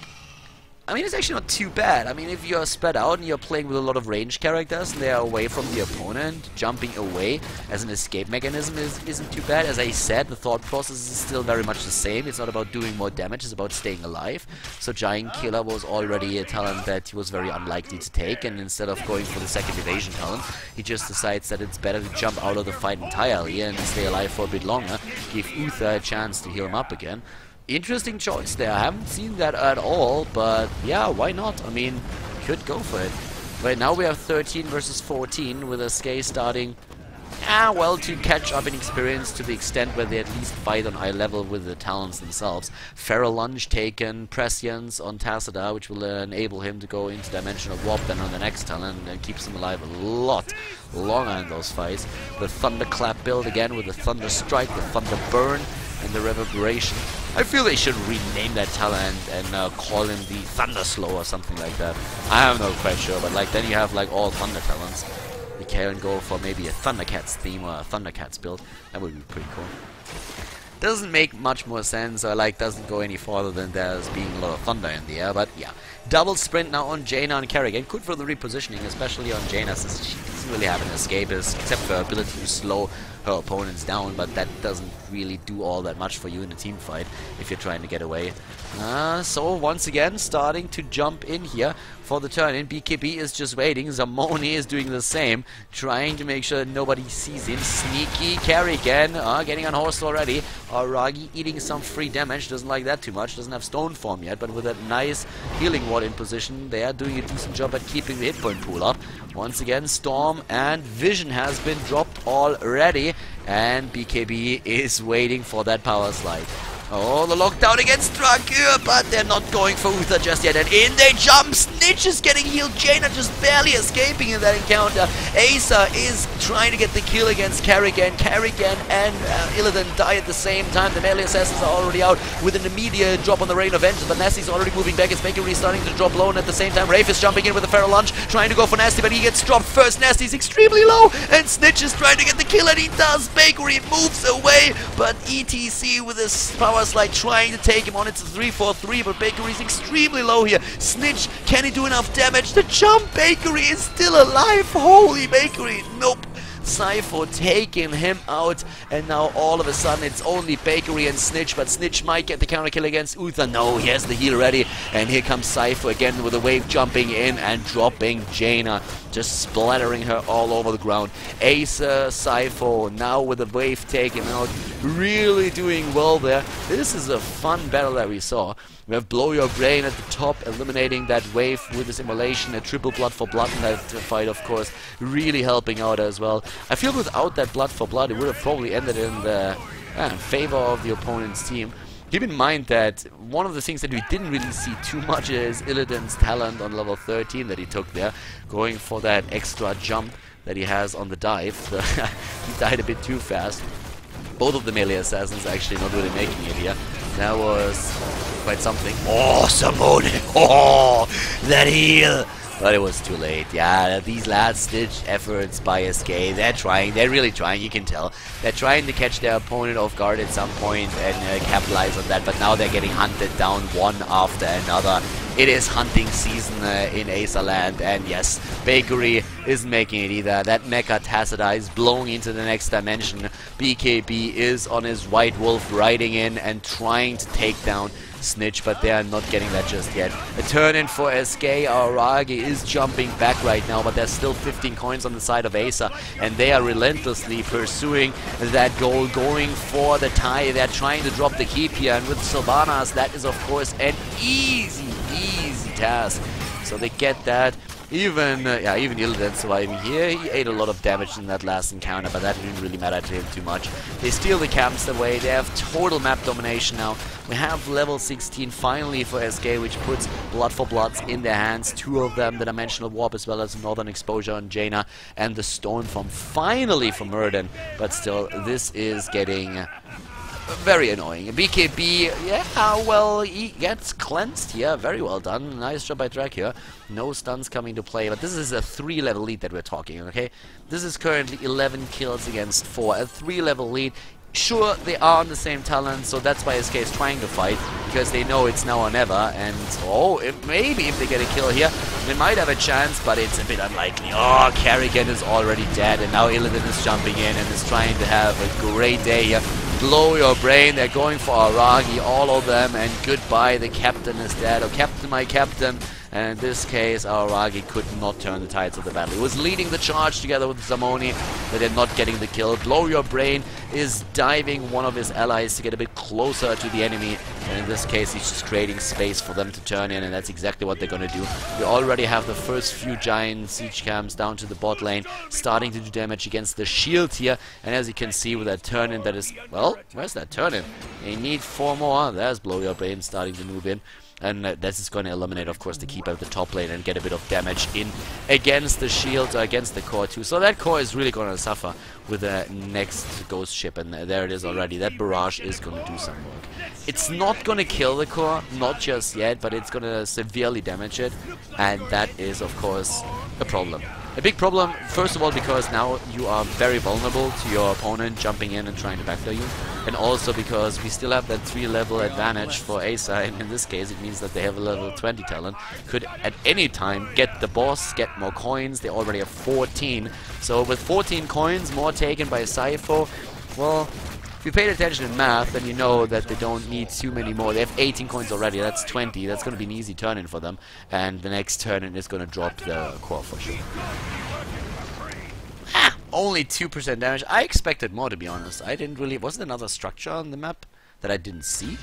I mean, it's actually not too bad. I mean, if you're spread out and you're playing with a lot of ranged characters and they are away from the opponent, jumping away as an escape mechanism is, isn't too bad. As I said, the thought process is still very much the same. It's not about doing more damage, it's about staying alive. So Giant Killer was already a talent that he was very unlikely to take, and instead of going for the second evasion talent, he just decides that it's better to jump out of the fight entirely and stay alive for a bit longer, give Uther a chance to heal him up again. Interesting choice there. I haven't seen that at all, but yeah, why not? I mean, could go for it. Right now we have thirteen versus fourteen with S K starting, ah, well, to catch up in experience to the extent where they at least fight on eye level with the talents themselves. Feral Lunge taken, Prescience on Tassadar, which will uh, enable him to go into Dimensional Warp then on the next talent, and keeps him alive a lot longer in those fights. The Thunderclap build again with the Thunder Strike, the Thunder Burn, and the Reverberation. I feel they should rename that talent and uh, call him the Thunderslow or something like that. I'm not quite sure, but like then you have like all Thunder talents. You can go for maybe a Thundercats theme or a Thundercats build. That would be pretty cool. Doesn't make much more sense, or like doesn't go any farther than there's being a lot of thunder in the air, but yeah. Double sprint now on Jaina and Kerrigan. Good for the repositioning, especially on Jaina, since she doesn't really have an escapist, except for her ability to slow her opponents down, but that doesn't really do all that much for you in a team fight if you're trying to get away. Uh, so once again, starting to jump in here for the turn in. B K B is just waiting. Zemoni is doing the same, trying to make sure that nobody sees him. Sneaky Kerrigan, uh, getting on horse already. AoRagi eating some free damage, doesn't like that too much, doesn't have stone form yet, but with that nice healing ward in position, they are doing a decent job at keeping the hit point pool up. Once again, Storm and Vision has been dropped already, and B K B is waiting for that power slide. Oh, the lockdown against Drakhir, but they're not going for Uther just yet, and in they jump! Snitch is getting healed, Jaina just barely escaping in that encounter. Acer is trying to get the kill against Kerrigan. Kerrigan and uh, Illidan die at the same time. The melee assassins are already out with an immediate drop on the Rain of Vengeance, but Nasty's already moving back. It's Bakery starting to drop low, and at the same time Rafe is jumping in with a Feral Lunge, trying to go for Nasty, but he gets dropped first. Nasty's extremely low, and Snitch is trying to get the kill, and he does. Bakery moves away, but E T C with his power slide trying to take him on. It's a three four three, but Bakery's extremely low here. Snitch, can he do enough damage? The jump, Bakery is still alive. Holy Bakery, nope. Sypho taking him out, and now all of a sudden it's only Bakery and Snitch, but Snitch might get the counter kill against Uther. No, he has the heal ready, and here comes Sypho again with a wave, jumping in and dropping Jaina, just splattering her all over the ground. Acer, Sypho now with a wave taken out, really doing well there. This is a fun battle that we saw. We have Blow Your Brain at the top, eliminating that wave with his immolation, a triple blood for blood in that fight, of course, really helping out as well. I feel without that blood for blood, it would have probably ended in the uh, in favor of the opponent's team. Keep in mind that one of the things that we didn't really see too much is Illidan's talent on level thirteen that he took there, going for that extra jump that he has on the dive. He died a bit too fast. Both of the melee assassins actually not really making it here. That was quite something. Oh, Zemoni! Oh, that heal! But it was too late. Yeah, these last-ditch efforts by S K, they're trying, they're really trying, you can tell. They're trying to catch their opponent off guard at some point and uh, capitalize on that, but now they're getting hunted down one after another. It is hunting season uh, in Acer land, and yes, Bakery isn't making it either. That mecha Tassadar is blowing into the next dimension. B K B is on his White Wolf, riding in and trying to take down Snitch, but they are not getting that just yet. A turn in for S K. AoRagi is jumping back right now, but there's still fifteen coins on the side of Acer, and they are relentlessly pursuing that goal, going for the tie. They're trying to drop the keep here, and with Sylvanas, that is of course an easy, easy task. So they get that. Even, uh, yeah, even Illidan surviving here. He ate a lot of damage in that last encounter, but that didn't really matter to him too much. They steal the camps away. They have total map domination now. We have level sixteen finally for S K, which puts blood for bloods in their hands. Two of them, the Dimensional Warp as well as Northern Exposure on Jaina, and the Stone Form finally for Muradin. But still, this is getting very annoying. B K B, yeah, well, he gets cleansed here. Yeah, very well done. Nice job by Drakhir here. No stuns coming to play, but this is a three level lead that we're talking, okay? This is currently eleven kills against four. A three level lead. Sure, they are on the same talent, so that's why S K is trying to fight, because they know it's now or never, and oh, it, maybe if they get a kill here, they might have a chance, but it's a bit unlikely. Oh, Kerrigan is already dead, and now Illidan is jumping in and is trying to have a great day here. Blow Your Brain, they're going for AoRagi, all of them, and goodbye, the captain is dead. Oh, captain, my captain. And in this case, AoRagi could not turn the tides of the battle. He was leading the charge together with Zemoni, but they're not getting the kill. Blow Your Brain is diving one of his allies to get a bit closer to the enemy. And in this case, he's just creating space for them to turn in, and that's exactly what they're going to do. We already have the first few giant siege camps down to the bot lane, starting to do damage against the shield here. And as you can see with that turn-in, that is... Well, where's that turn-in? They need four more. There's Blow Your Brain starting to move in. And uh, this is going to eliminate, of course, the keeper at the top lane and get a bit of damage in against the shield, or against the core too. So that core is really going to suffer with the next ghost ship, and there it is already. That barrage is going to do some work. It's not going to kill the core, not just yet, but it's going to severely damage it, and that is, of course, a problem. A big problem, first of all, because now you are very vulnerable to your opponent jumping in and trying to backdoor you. And also because we still have that three level advantage for Acer, and in this case it means that they have a level twenty talent. Could at any time get the boss, get more coins. They already have fourteen. So with fourteen coins, more taken by Sypho, well... If you paid attention in math, then you know that they don't need too many more. They have eighteen coins already, that's twenty. That's going to be an easy turn-in for them. And the next turn-in is going to drop the core for sure. Ah, only two percent damage. I expected more, to be honest. I didn't really... Was there another structure on the map that I didn't see?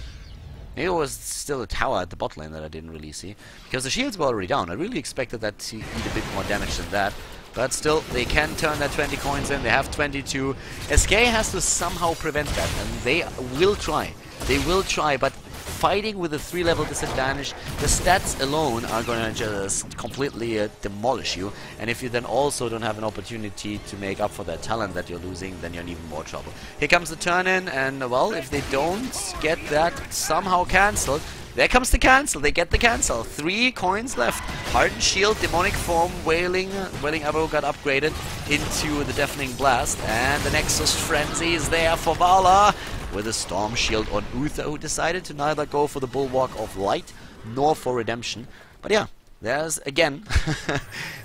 Maybe it was still a tower at the bot lane that I didn't really see. Because the shields were already down. I really expected that to need a bit more damage than that. But still, they can turn their twenty coins in. They have twenty-two. S K has to somehow prevent that, and they will try. They will try, but fighting with a three level disadvantage, the stats alone are going to just completely uh, demolish you. And if you then also don't have an opportunity to make up for that talent that you're losing, then you're in even more trouble. Here comes the turn-in, and, well, if they don't get that somehow cancelled... There comes the cancel, they get the cancel. Three coins left. Hardened Shield, Demonic Form, Wailing, Wailing Arrow got upgraded into the Deafening Blast. And the Nexus Frenzy is there for Vala with a Storm Shield on Uther, who decided to neither go for the Bulwark of Light nor for Redemption. But yeah, there's again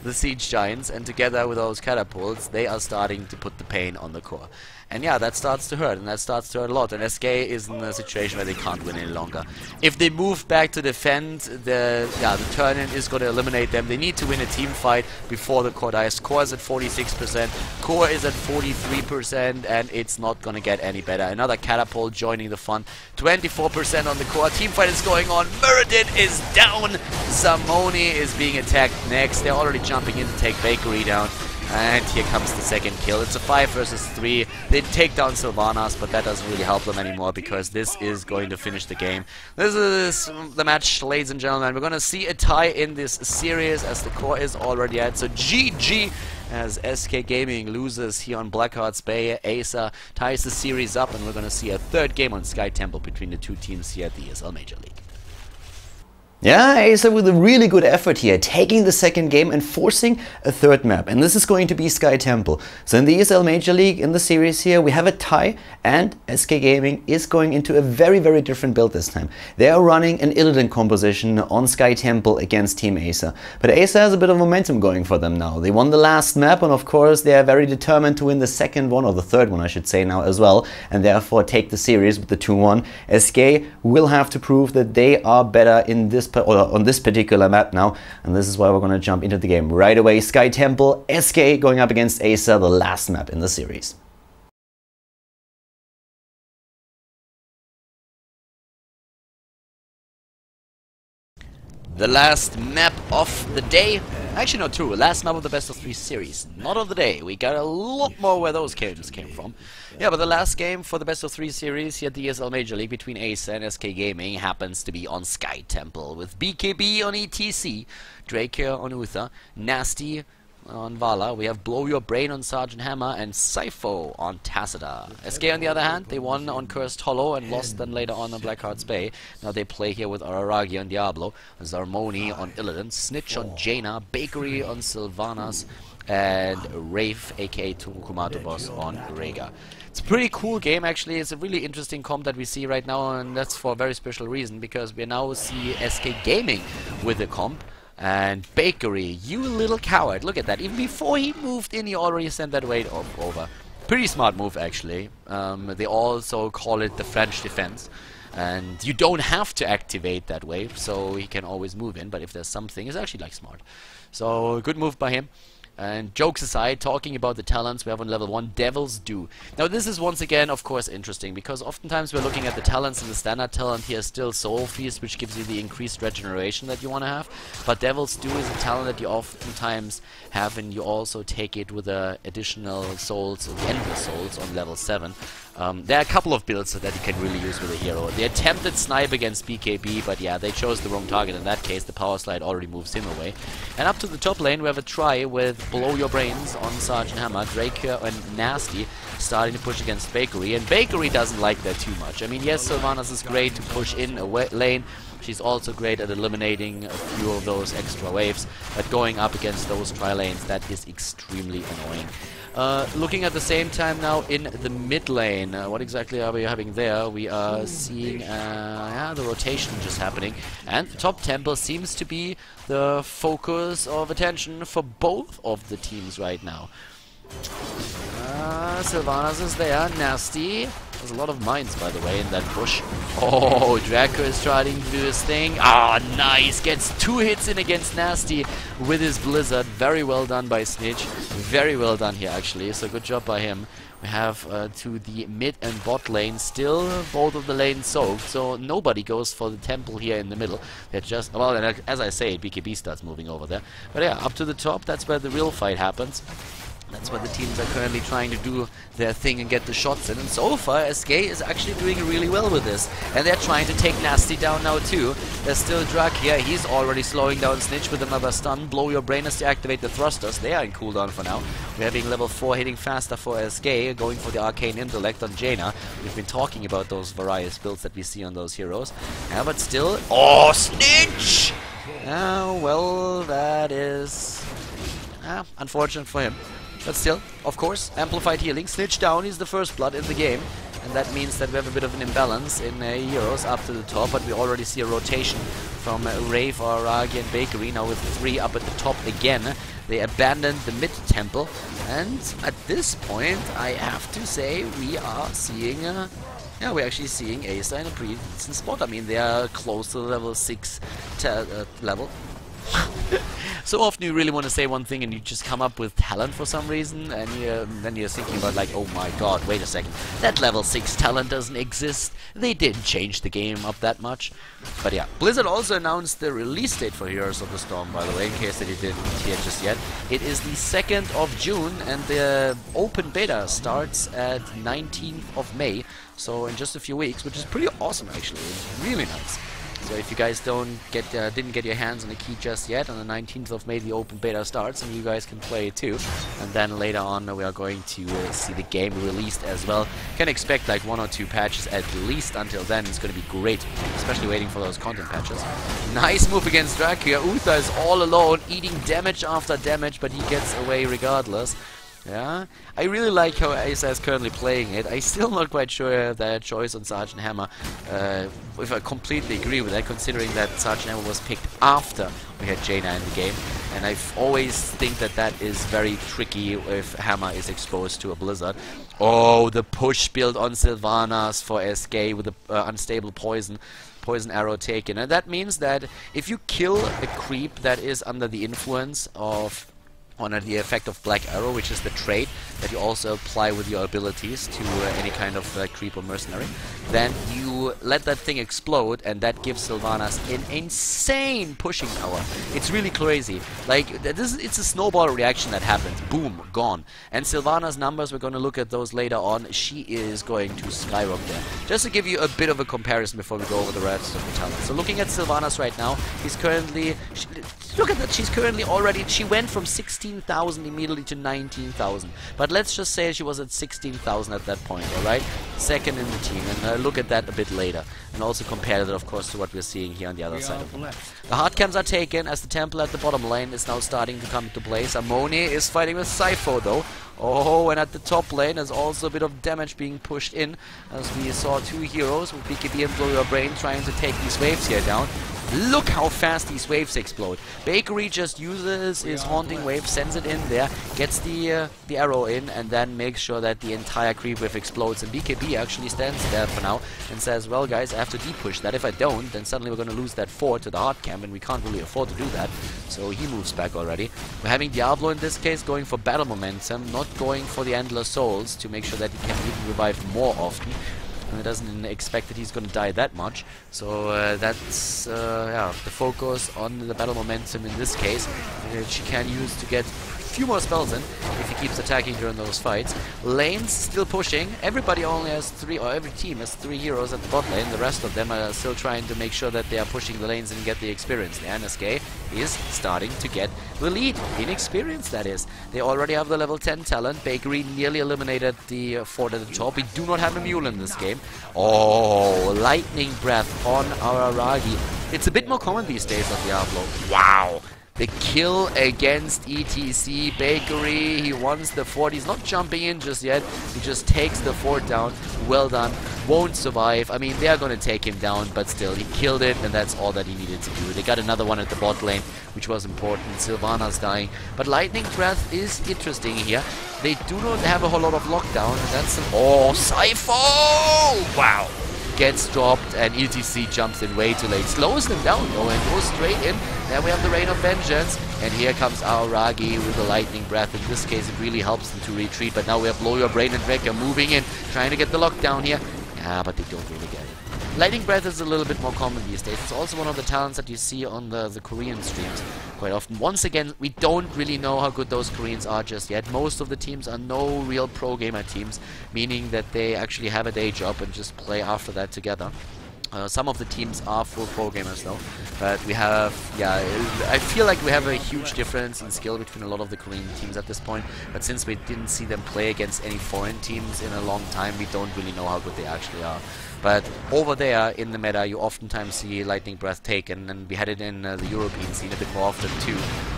the Siege Giants, and together with those catapults, they are starting to put the pain on the core. And yeah, that starts to hurt, and that starts to hurt a lot. And S K is in a situation where they can't win any longer. If they move back to defend, the yeah, the turn-in is going to eliminate them. They need to win a team fight before the core dies. Core is at forty-six percent, core is at forty-three percent, and it's not going to get any better. Another catapult joining the fun. twenty-four percent on the core. Team fight is going on. Muradin is down. Zemoni is being attacked next. They're already jumping in to take Bakery down. And here comes the second kill. It's a five versus three. They take down Sylvanas, but that doesn't really help them anymore because this is going to finish the game. This is the match, ladies and gentlemen. We're going to see a tie in this series as the core is already at. So G G as S K Gaming loses here on Blackheart's Bay. Acer ties the series up, and we're going to see a third game on Sky Temple between the two teams here at the E S L Major League. Yeah, Acer with a really good effort here, taking the second game and forcing a third map. And this is going to be Sky Temple. So in the E S L Major League, in the series here, we have a tie, and S K Gaming is going into a very, very different build this time. They are running an Illidan composition on Sky Temple against Team Acer. But Acer has a bit of momentum going for them now. They won the last map, and of course they are very determined to win the second one, or the third one I should say now as well, and therefore take the series with the two one. S K will have to prove that they are better in this Or on this particular map now, and this is why we're going to jump into the game right away. Sky Temple, S K going up against Acer, the last map in the series. The last map of the day. Actually, no, two. Last map of the best of three series. Not of the day. We got a lot more where those games came from. Yeah, but the last game for the best of three series here at the E S L Major League between Acer and S K Gaming happens to be on Sky Temple with B K B on E T C, Drakhir on Uther, Nasty on Vala, we have Blow Your Brain on Sergeant Hammer, and Sypho on Tassadar. S K on the other hand, they won on Cursed Hollow and lost then later on on Blackheart's Bay. Now they play here with AoRagi on Diablo, Zarmoni on Illidan, Snitch on Jaina, Bakery on Sylvanas, and Rafe, aka Turukumato Boss, on Rega. It's a pretty cool game actually. It's a really interesting comp that we see right now, and that's for a very special reason, because we now see S K Gaming with a comp. And Bakery, you little coward, look at that. Even before he moved in, he already sent that weight over. Pretty smart move, actually. Um, they also call it the French defense. and you don't have to activate that wave, so he can always move in, but if there's something, it's actually like smart. So good move by him. And jokes aside, talking about the talents we have on level one, Devil's Due. Now this is once again, of course, interesting, because oftentimes we're looking at the talents, and the standard talent here is still Soul Feast, which gives you the increased regeneration that you want to have. But Devil's Due is a talent that you oftentimes have, and you also take it with uh, additional souls, the Endless Souls, on level seven. Um, there are a couple of builds that you can really use with a hero. They attempted Snipe against B K B, but yeah, they chose the wrong target. In that case, the Power Slide already moves him away. And up to the top lane, we have a try with Blow Your Brains on Sergeant Hammer, Drakhir and Nasty starting to push against Bakery, and Bakery doesn't like that too much. I mean, yes, Sylvanas is great to push in a lane, she's also great at eliminating a few of those extra waves, but going up against those tri lanes, that is extremely annoying. Uh, looking at the same time now in the mid lane, uh, what exactly are we having there? We are seeing uh, yeah, the rotation just happening, and the top temple seems to be the focus of attention for both of the teams right now. Uh, Sylvanas is there, Nasty. There's a lot of mines, by the way, in that bush. Oh, Draco is trying to do his thing. Ah, nice! Gets two hits in against Nasty with his Blizzard. Very well done by Snitch. Very well done here, actually. So good job by him. We have uh, to the mid and bot lane, still both of the lanes soaked, so nobody goes for the temple here in the middle. They're just, well, and as I say, B K B starts moving over there. But yeah, up to the top, that's where the real fight happens. That's what the teams are currently trying to do their thing and get the shots in. And so far, S K is actually doing really well with this. And they're trying to take Nasty down now too. There's still Drac here. He's already slowing down Snitch with another stun. Blow Your Brain is to activate the thrusters. They are in cooldown for now. We're having level four hitting faster for S K, going for the Arcane Intellect on Jaina. We've been talking about those various builds that we see on those heroes. Yeah, but still... Oh, Snitch! Oh, well, that is... Ah, unfortunate for him. But still, of course, amplified healing. Snitch down is the first blood in the game. And that means that we have a bit of an imbalance in uh, heroes up to the top. But we already see a rotation from uh, Rave, AoRagi and Bakery. Now with three up at the top again. They abandoned the mid-temple. And at this point, I have to say, we are seeing... Uh, yeah, we're actually seeing Acer in a pretty decent spot. I mean, they are close to the level six uh, level. So often you really want to say one thing and you just come up with talent for some reason, and you're, then you're thinking about like, oh my god, wait a second, that level six talent doesn't exist. They didn't change the game up that much. But yeah, Blizzard also announced the release date for Heroes of the Storm, by the way, in case that you didn't hear just yet. It is the second of June, and the open beta starts at nineteenth of May, so in just a few weeks, which is pretty awesome actually. It's really nice. So if you guys don't get, uh, didn't get your hands on the key just yet, on the nineteenth of May the open beta starts, and you guys can play it too. And then later on we are going to uh, see the game released as well. Can expect like one or two patches at least. Until then it's going to be great, especially waiting for those content patches. Nice move against Drakhir. Uther is all alone, eating damage after damage, but he gets away regardless. Yeah, I really like how Acer is currently playing it. I'm still not quite sure that choice on Sergeant Hammer, uh, if I completely agree with that, considering that Sergeant Hammer was picked after we had Jaina in the game. And I always think that that is very tricky if Hammer is exposed to a Blizzard. Oh, the push build on Sylvanas for S K with the uh, unstable poison. Poison arrow taken. And that means that if you kill a creep that is under the influence of... under the effect of Black Arrow, which is the trait that you also apply with your abilities to uh, any kind of uh, creep or mercenary, then you let that thing explode, and that gives Sylvanas an insane pushing power. It's really crazy. Like, this, it's a snowball reaction that happens. Boom, gone. And Sylvanas' numbers, we're going to look at those later on. She is going to skyrocket there. Just to give you a bit of a comparison before we go over the rest of the talent. So looking at Sylvanas right now, he's currently... She, look at that, she's currently already... She went from sixteen thousand immediately to nineteen thousand. But let's just say she was at sixteen thousand at that point, alright? Second in the team, and uh, look at that a bit later. And also compare that, of course, to what we're seeing here on the other we side of the left. The hard camps are taken as the temple at the bottom lane is now starting to come into play. Zemoni is fighting with Sypho, though. Oh, and at the top lane there's also a bit of damage being pushed in, as we saw two heroes with B K B and Blow Your Brain trying to take these waves here down. Look how fast these waves explode. Bakery just uses his Haunting Wave, sends it in there, gets the uh, the arrow in, and then makes sure that the entire creep wave explodes. And B K B actually stands there for now and says, well guys, I have to de-push that. If I don't, then suddenly we're going to lose that four to the hard camp, and we can't really afford to do that. So he moves back already. We're having Diablo in this case going for Battle Momentum, not going for the Endless Souls, to make sure that he can even revive more often. And it doesn't expect that he's going to die that much. So uh, that's uh, yeah, the focus on the Battle Momentum in this case, which he can use to get a few more spells in if he keeps attacking during those fights. Lanes still pushing. Everybody only has three, or every team has three heroes at the bot lane. The rest of them are still trying to make sure that they are pushing the lanes and get the experience. And S K is starting to get the lead in experience, that is. They already have the level ten talent. Bakery nearly eliminated the uh, fort at the top. We do not have a mule in this game. Oh, lightning breath on AoRagi. It's a bit more common these days on Diablo. Wow. The kill against E T C, Bakery, he wants the fort. He's not jumping in just yet, he just takes the fort down. Well done, won't survive. I mean, they're gonna take him down, but still, he killed it, and that's all that he needed to do. They got another one at the bot lane, which was important. Sylvanas dying, but Lightning Breath is interesting here. They do not have a whole lot of lockdown, and that's some... Oh, Sypho! Wow! Gets dropped, and E T C jumps in way too late. Slows them down though and goes straight in. Then we have the Rain of Vengeance, and here comes AoRagi with the Lightning Breath. In this case, it really helps them to retreat, but now we have Blow Your Brain and Rega moving in, trying to get the lockdown here. Ah, but they don't really get it. Lightning Breath is a little bit more common these days. It's also one of the talents that you see on the, the Korean streams quite often. Once again, we don't really know how good those Koreans are just yet. Most of the teams are no real pro gamer teams, meaning that they actually have a day job and just play after that together. Uh, some of the teams are full pro gamers though, but we have, yeah, I feel like we have a huge difference in skill between a lot of the Korean teams at this point, but since we didn't see them play against any foreign teams in a long time, we don't really know how good they actually are. But over there in the meta, you oftentimes see Lightning Breath taken, and we had it in uh, the European scene a bit more often too.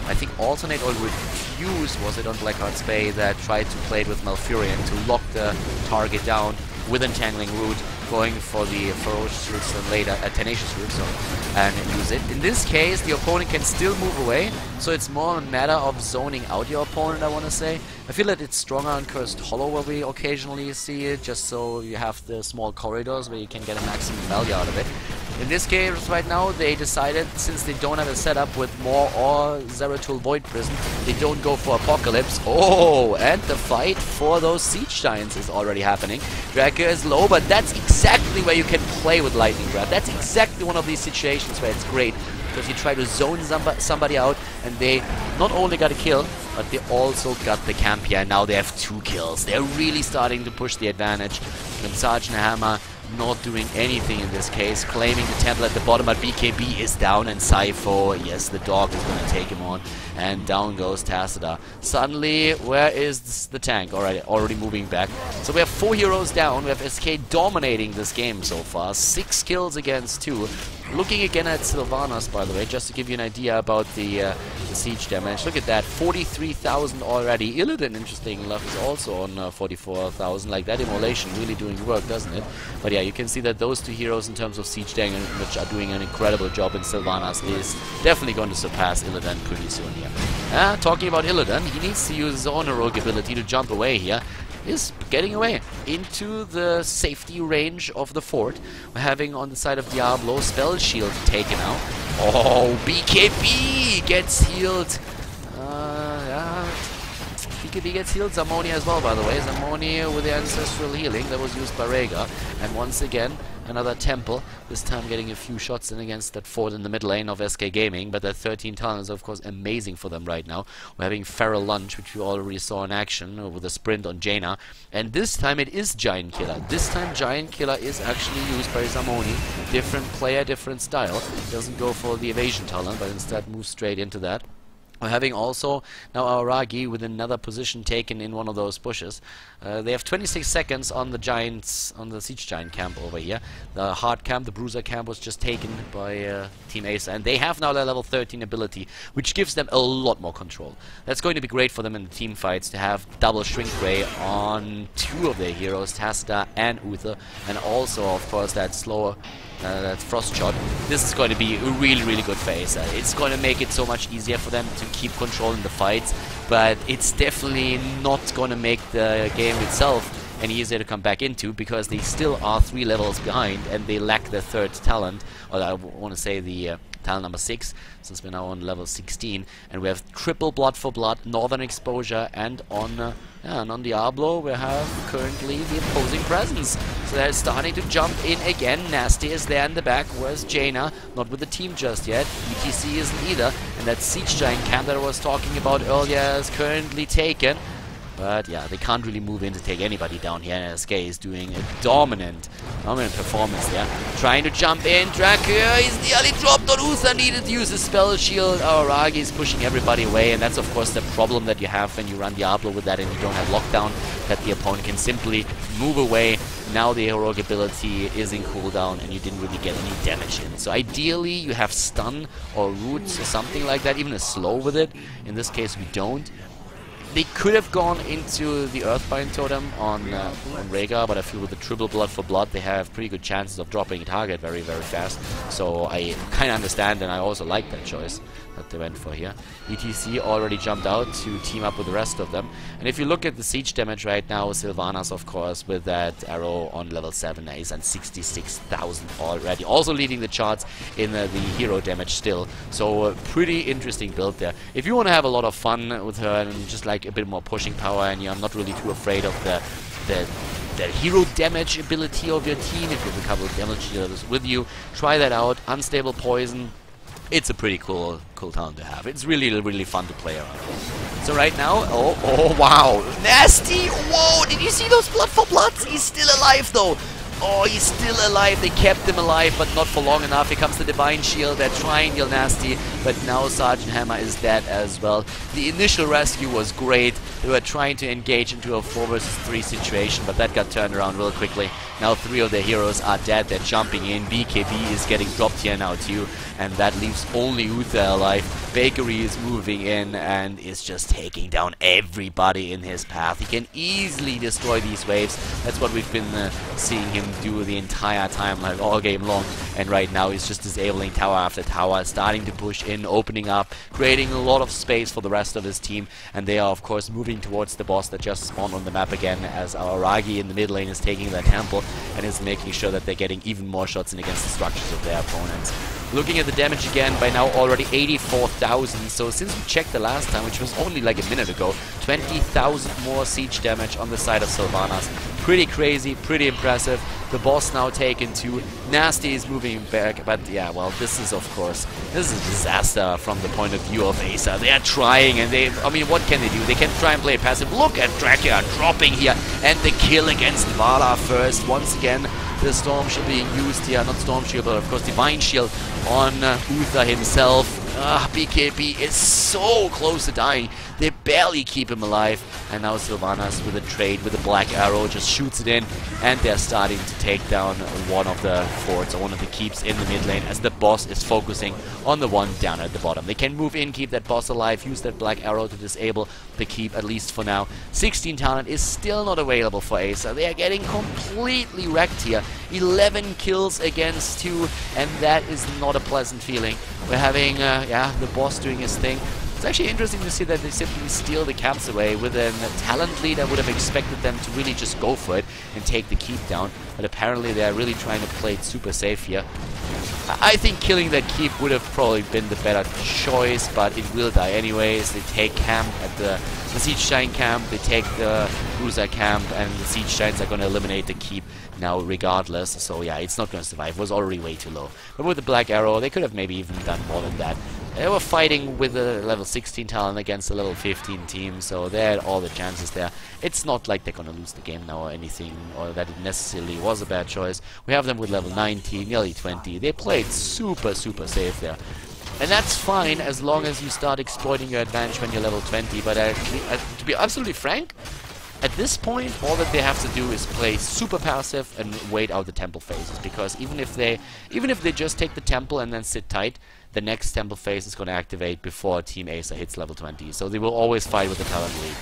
I think Alternate or Refuse, was it on Blackheart's Bay, that tried to play it with Malfurion to lock the target down with Entangling Root, going for the Ferocious Root and later a uh, Tenacious Root, so, and use it. In this case, the opponent can still move away, so it's more a matter of zoning out your opponent, I want to say. I feel that it's stronger on Cursed Hollow, where we occasionally see it, just so you have the small corridors where you can get a maximum value out of it. In this case right now, they decided, since they don't have a setup with Maw or Zeratul Void Prison, they don't go for Apocalypse. Oh, and the fight for those Siege Giants is already happening. Drakhir is low, but that's exactly where you can play with Lightning Breath. That's exactly one of these situations where it's great, because you try to zone somebody out, and they not only got a kill, but they also got the camp here. Now they have two kills. They're really starting to push the advantage. And Sergeant Hammer not doing anything in this case, claiming the temple at the bottom, but B K B is down, and Sypho, yes, the dog is going to take him on, and down goes Tassadar. Suddenly, where is this, the tank? Already, already moving back. So we have four heroes down. We have S K dominating this game so far. Six kills against two. Looking again at Sylvanas, by the way, just to give you an idea about the, uh, the siege damage. Look at that, forty-three thousand already. Illidan, interesting enough, is also on uh, forty-four thousand. Like, that immolation really doing work, doesn't it? But yeah, you can see that those two heroes in terms of siege damage are doing an incredible job, and Sylvanas is definitely going to surpass Illidan pretty soon here. Uh, talking about Illidan, he needs to use his own heroic ability to jump away here. Is getting away into the safety range of the fort. We're having on the side of Diablo Spell Shield taken out. Oh, B K B gets healed. Uh, yeah. B K B gets healed. Zemoni as well, by the way. Zemoni with the ancestral healing that was used by Rega. And once again, another temple, this time getting a few shots in against that fort in the mid lane of S K Gaming, but that thirteen talents are of course amazing for them right now. We're having Feral Lunge, which we already saw in action with a sprint on Jaina, and this time it is Giant Killer. This time Giant Killer is actually used by Zemoni. Different player, different style. Doesn't go for the evasion talent, but instead moves straight into that. We're having also now AoRagi with another position taken in one of those bushes. Uh, they have twenty-six seconds on the Giants, on the Siege Giant camp over here. The hard camp, the Bruiser camp, was just taken by uh, Team Acer, and they have now their level thirteen ability, which gives them a lot more control. That's going to be great for them in the team fights to have double Shrink Ray on two of their heroes, Tassadar and Uther, and also, of course, that slower uh, that frost shot, this is going to be a really, really good for Acer. It's going to make it so much easier for them to keep controlling the fights, but it's definitely not going to make the game itself and easier to come back into, because they still are three levels behind and they lack the third talent, or I want to say the uh, talent number six, since we're now on level sixteen, and we have triple blood for blood, northern exposure, and on uh, yeah, and on Diablo we have currently the opposing presence. So they're starting to jump in again. Nasty is there in the back, whereas Jaina not with the team just yet. E T C isn't either, and that siege giant camp that I was talking about earlier is currently taken. But yeah, they can't really move in to take anybody down here, and S K is doing a dominant, dominant performance there. Trying to jump in, Drakhir is nearly dropped on Uther, needed to use his spell shield. AoRagi is pushing everybody away, and that's of course the problem that you have when you run Diablo with that and you don't have lockdown, that the opponent can simply move away. Now the heroic ability is in cooldown and you didn't really get any damage in. So ideally you have stun or roots or something like that, even a slow with it. In this case we don't. They could have gone into the Earthbind Totem on, uh, on Rega, but I feel with the triple blood for blood, they have pretty good chances of dropping a target very, very fast. So I kind of understand, and I also like that choice that they went for here. E T C already jumped out to team up with the rest of them. And if you look at the siege damage right now, Sylvanas, of course, with that arrow on level seven, is at sixty-six thousand already. Also leading the charts in uh, the hero damage still. So uh, pretty interesting build there. If you want to have a lot of fun with her and just like a bit more pushing power, and you're not really too afraid of the the, the hero damage ability of your team, if you have a couple of damage dealers with you, try that out. Unstable Poison, it's a pretty cool cool talent to have. It's really, really fun to play around. So right now, oh, oh wow, Nasty, whoa, did you see those blood for bloods? He's still alive though. Oh, he's still alive. They kept him alive, but not for long enough. Here comes the Divine Shield. They're trying to Nasty, but now Sergeant Hammer is dead as well. The initial rescue was great. They were trying to engage into a four versus three situation, but that got turned around real quickly. Now three of their heroes are dead. They're jumping in. B K B is getting dropped here now too, and that leaves only Uther alive. Bakery is moving in and is just taking down everybody in his path. He can easily destroy these waves. That's what we've been uh, seeing him do the entire time, like all game long, and right now he's just disabling tower after tower, starting to push in, opening up, creating a lot of space for the rest of his team, and they are of course moving towards the boss that just spawned on the map again, as AoRagi in the mid lane is taking their temple and is making sure that they're getting even more shots in against the structures of their opponents. Looking at the damage again, by now already eighty-four thousand, so since we checked the last time, which was only like a minute ago, twenty thousand more siege damage on the side of Sylvanas. Pretty crazy, pretty impressive. The boss now taken too. Nasty is moving back, but yeah, well, this is of course, this is a disaster from the point of view of Acer. They are trying, and they, I mean, what can they do? They can try and play passive. Look at Drakhir dropping here, and the kill against Vala first. Once again, the Storm Shield being used here, not Storm Shield, but of course Divine Shield on uh, Uther himself. Uh, B K B is so close to dying. They barely keep him alive. And now Sylvanas with a trade with a black arrow just shoots it in. And they're starting to take down one of the forts or one of the keeps in the mid lane as the boss is focusing on the one down at the bottom. They can move in, keep that boss alive, use that black arrow to disable the keep, at least for now. sixteen talent is still not available for Acer. They are getting completely wrecked here. eleven kills against two. And that is not a pleasant feeling. We're having, uh, yeah, the boss doing his thing. It's actually interesting to see that they simply steal the caps away. With a talent lead, I would have expected them to really just go for it and take the keep down. But apparently they're really trying to play it super safe here. I think killing that keep would have probably been the better choice, but it will die anyways. They take camp at the, the Siege Giant camp, they take the Bruiser camp, and the Siege Giants are going to eliminate the keep now regardless. So yeah, it's not going to survive. It was already way too low. But with the black arrow, they could have maybe even done more than that. They were fighting with a level sixteen talent against a level fifteen team, so they had all the chances there. It's not like they're going to lose the game now or anything, or that it necessarily was a bad choice. We have them with level nineteen, nearly twenty. They played super, super safe there. And that's fine as long as you start exploiting your advantage when you're level twenty, but I, I, to be absolutely frank, at this point, all that they have to do is play super passive and wait out the temple phases, because even if they, even if they just take the temple and then sit tight, the next temple phase is going to activate before Team Acer hits level twenty. So they will always fight with the talent lead.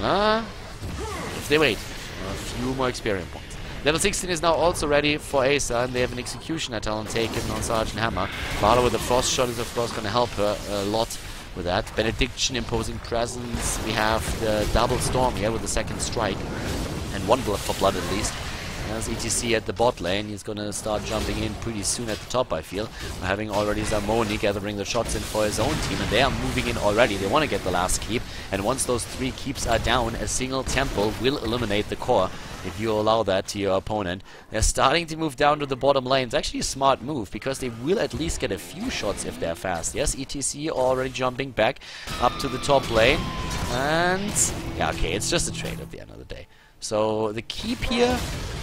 Ah, if they wait, a few more experience points. Level sixteen is now also ready for Acer, and they have an Executioner talent taken on Sergeant Hammer. Vala with the Frost Shot is of course going to help her a lot with that. Benediction imposing presence. We have the double storm here with the second strike, and one blood for blood at least. As E T C at the bot lane, he's gonna start jumping in pretty soon at the top, I feel. We're having already Zemoni gathering the shots in for his own team, and they are moving in already. They want to get the last keep, and once those three keeps are down, a single temple will eliminate the core if you allow that to your opponent. They're starting to move down to the bottom lane. It's actually a smart move, because they will at least get a few shots if they're fast. Yes, E T C already jumping back up to the top lane, and yeah, okay, it's just a trade at the end of the day. So the keep here,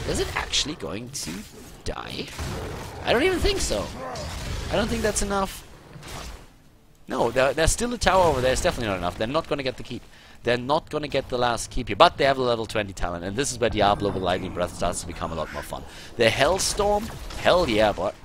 is it actually going to die? I don't even think so. I don't think that's enough. No, there, there's still a tower over there. It's definitely not enough. They're not going to get the keep. They're not going to get the last keep here. But they have a level twenty talent, and this is where Diablo with Lightning Breath starts to become a lot more fun. The Hellstorm? Hell yeah, but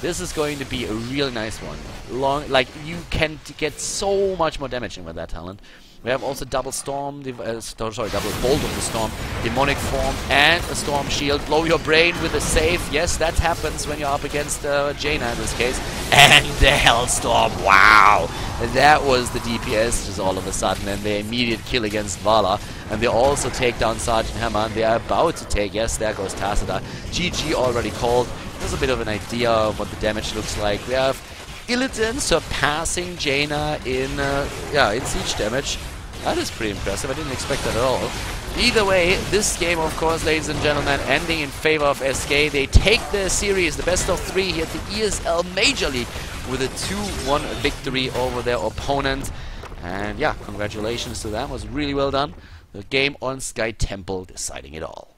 this is going to be a real nice one. Long, like, you can t get so much more damage in with that talent. We have also double storm, uh, st sorry, double bolt of the storm, demonic form, and a storm shield. Blow your brain with a save. Yes, that happens when you're up against uh, Jaina in this case. And the Hellstorm. Wow, that was the D P S just all of a sudden, and the immediate kill against Vala. And they also take down Sergeant Hammer. And they are about to take. Yes, there goes Tassadar. G G already called. There's a bit of an idea of what the damage looks like. We have Illidan surpassing Jaina in uh, yeah in siege damage. That is pretty impressive. I didn't expect that at all. Either way, this game, of course, ladies and gentlemen, ending in favor of S K. They take their series, the best of three, here at the E S L Major League with a two one victory over their opponent. And yeah, congratulations to them. It was really well done. The game on Sky Temple deciding it all.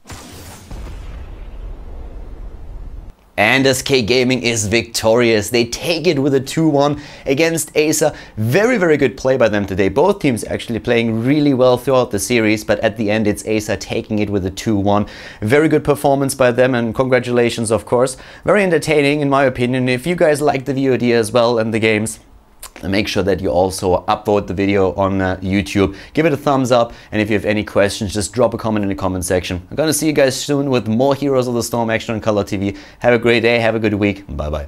And S K Gaming is victorious. They take it with a two one against Acer. Very, very good play by them today. Both teams actually playing really well throughout the series, but at the end it's Acer taking it with a two one. Very good performance by them, and congratulations, of course. Very entertaining in my opinion. If you guys like the V O D as well and the games, make sure that you also upvote the video on uh, YouTube. Give it a thumbs up, and if you have any questions, just drop a comment in the comment section. I'm gonna see you guys soon with more Heroes of the Storm action on Color T V. Have a great day, have a good week, bye bye.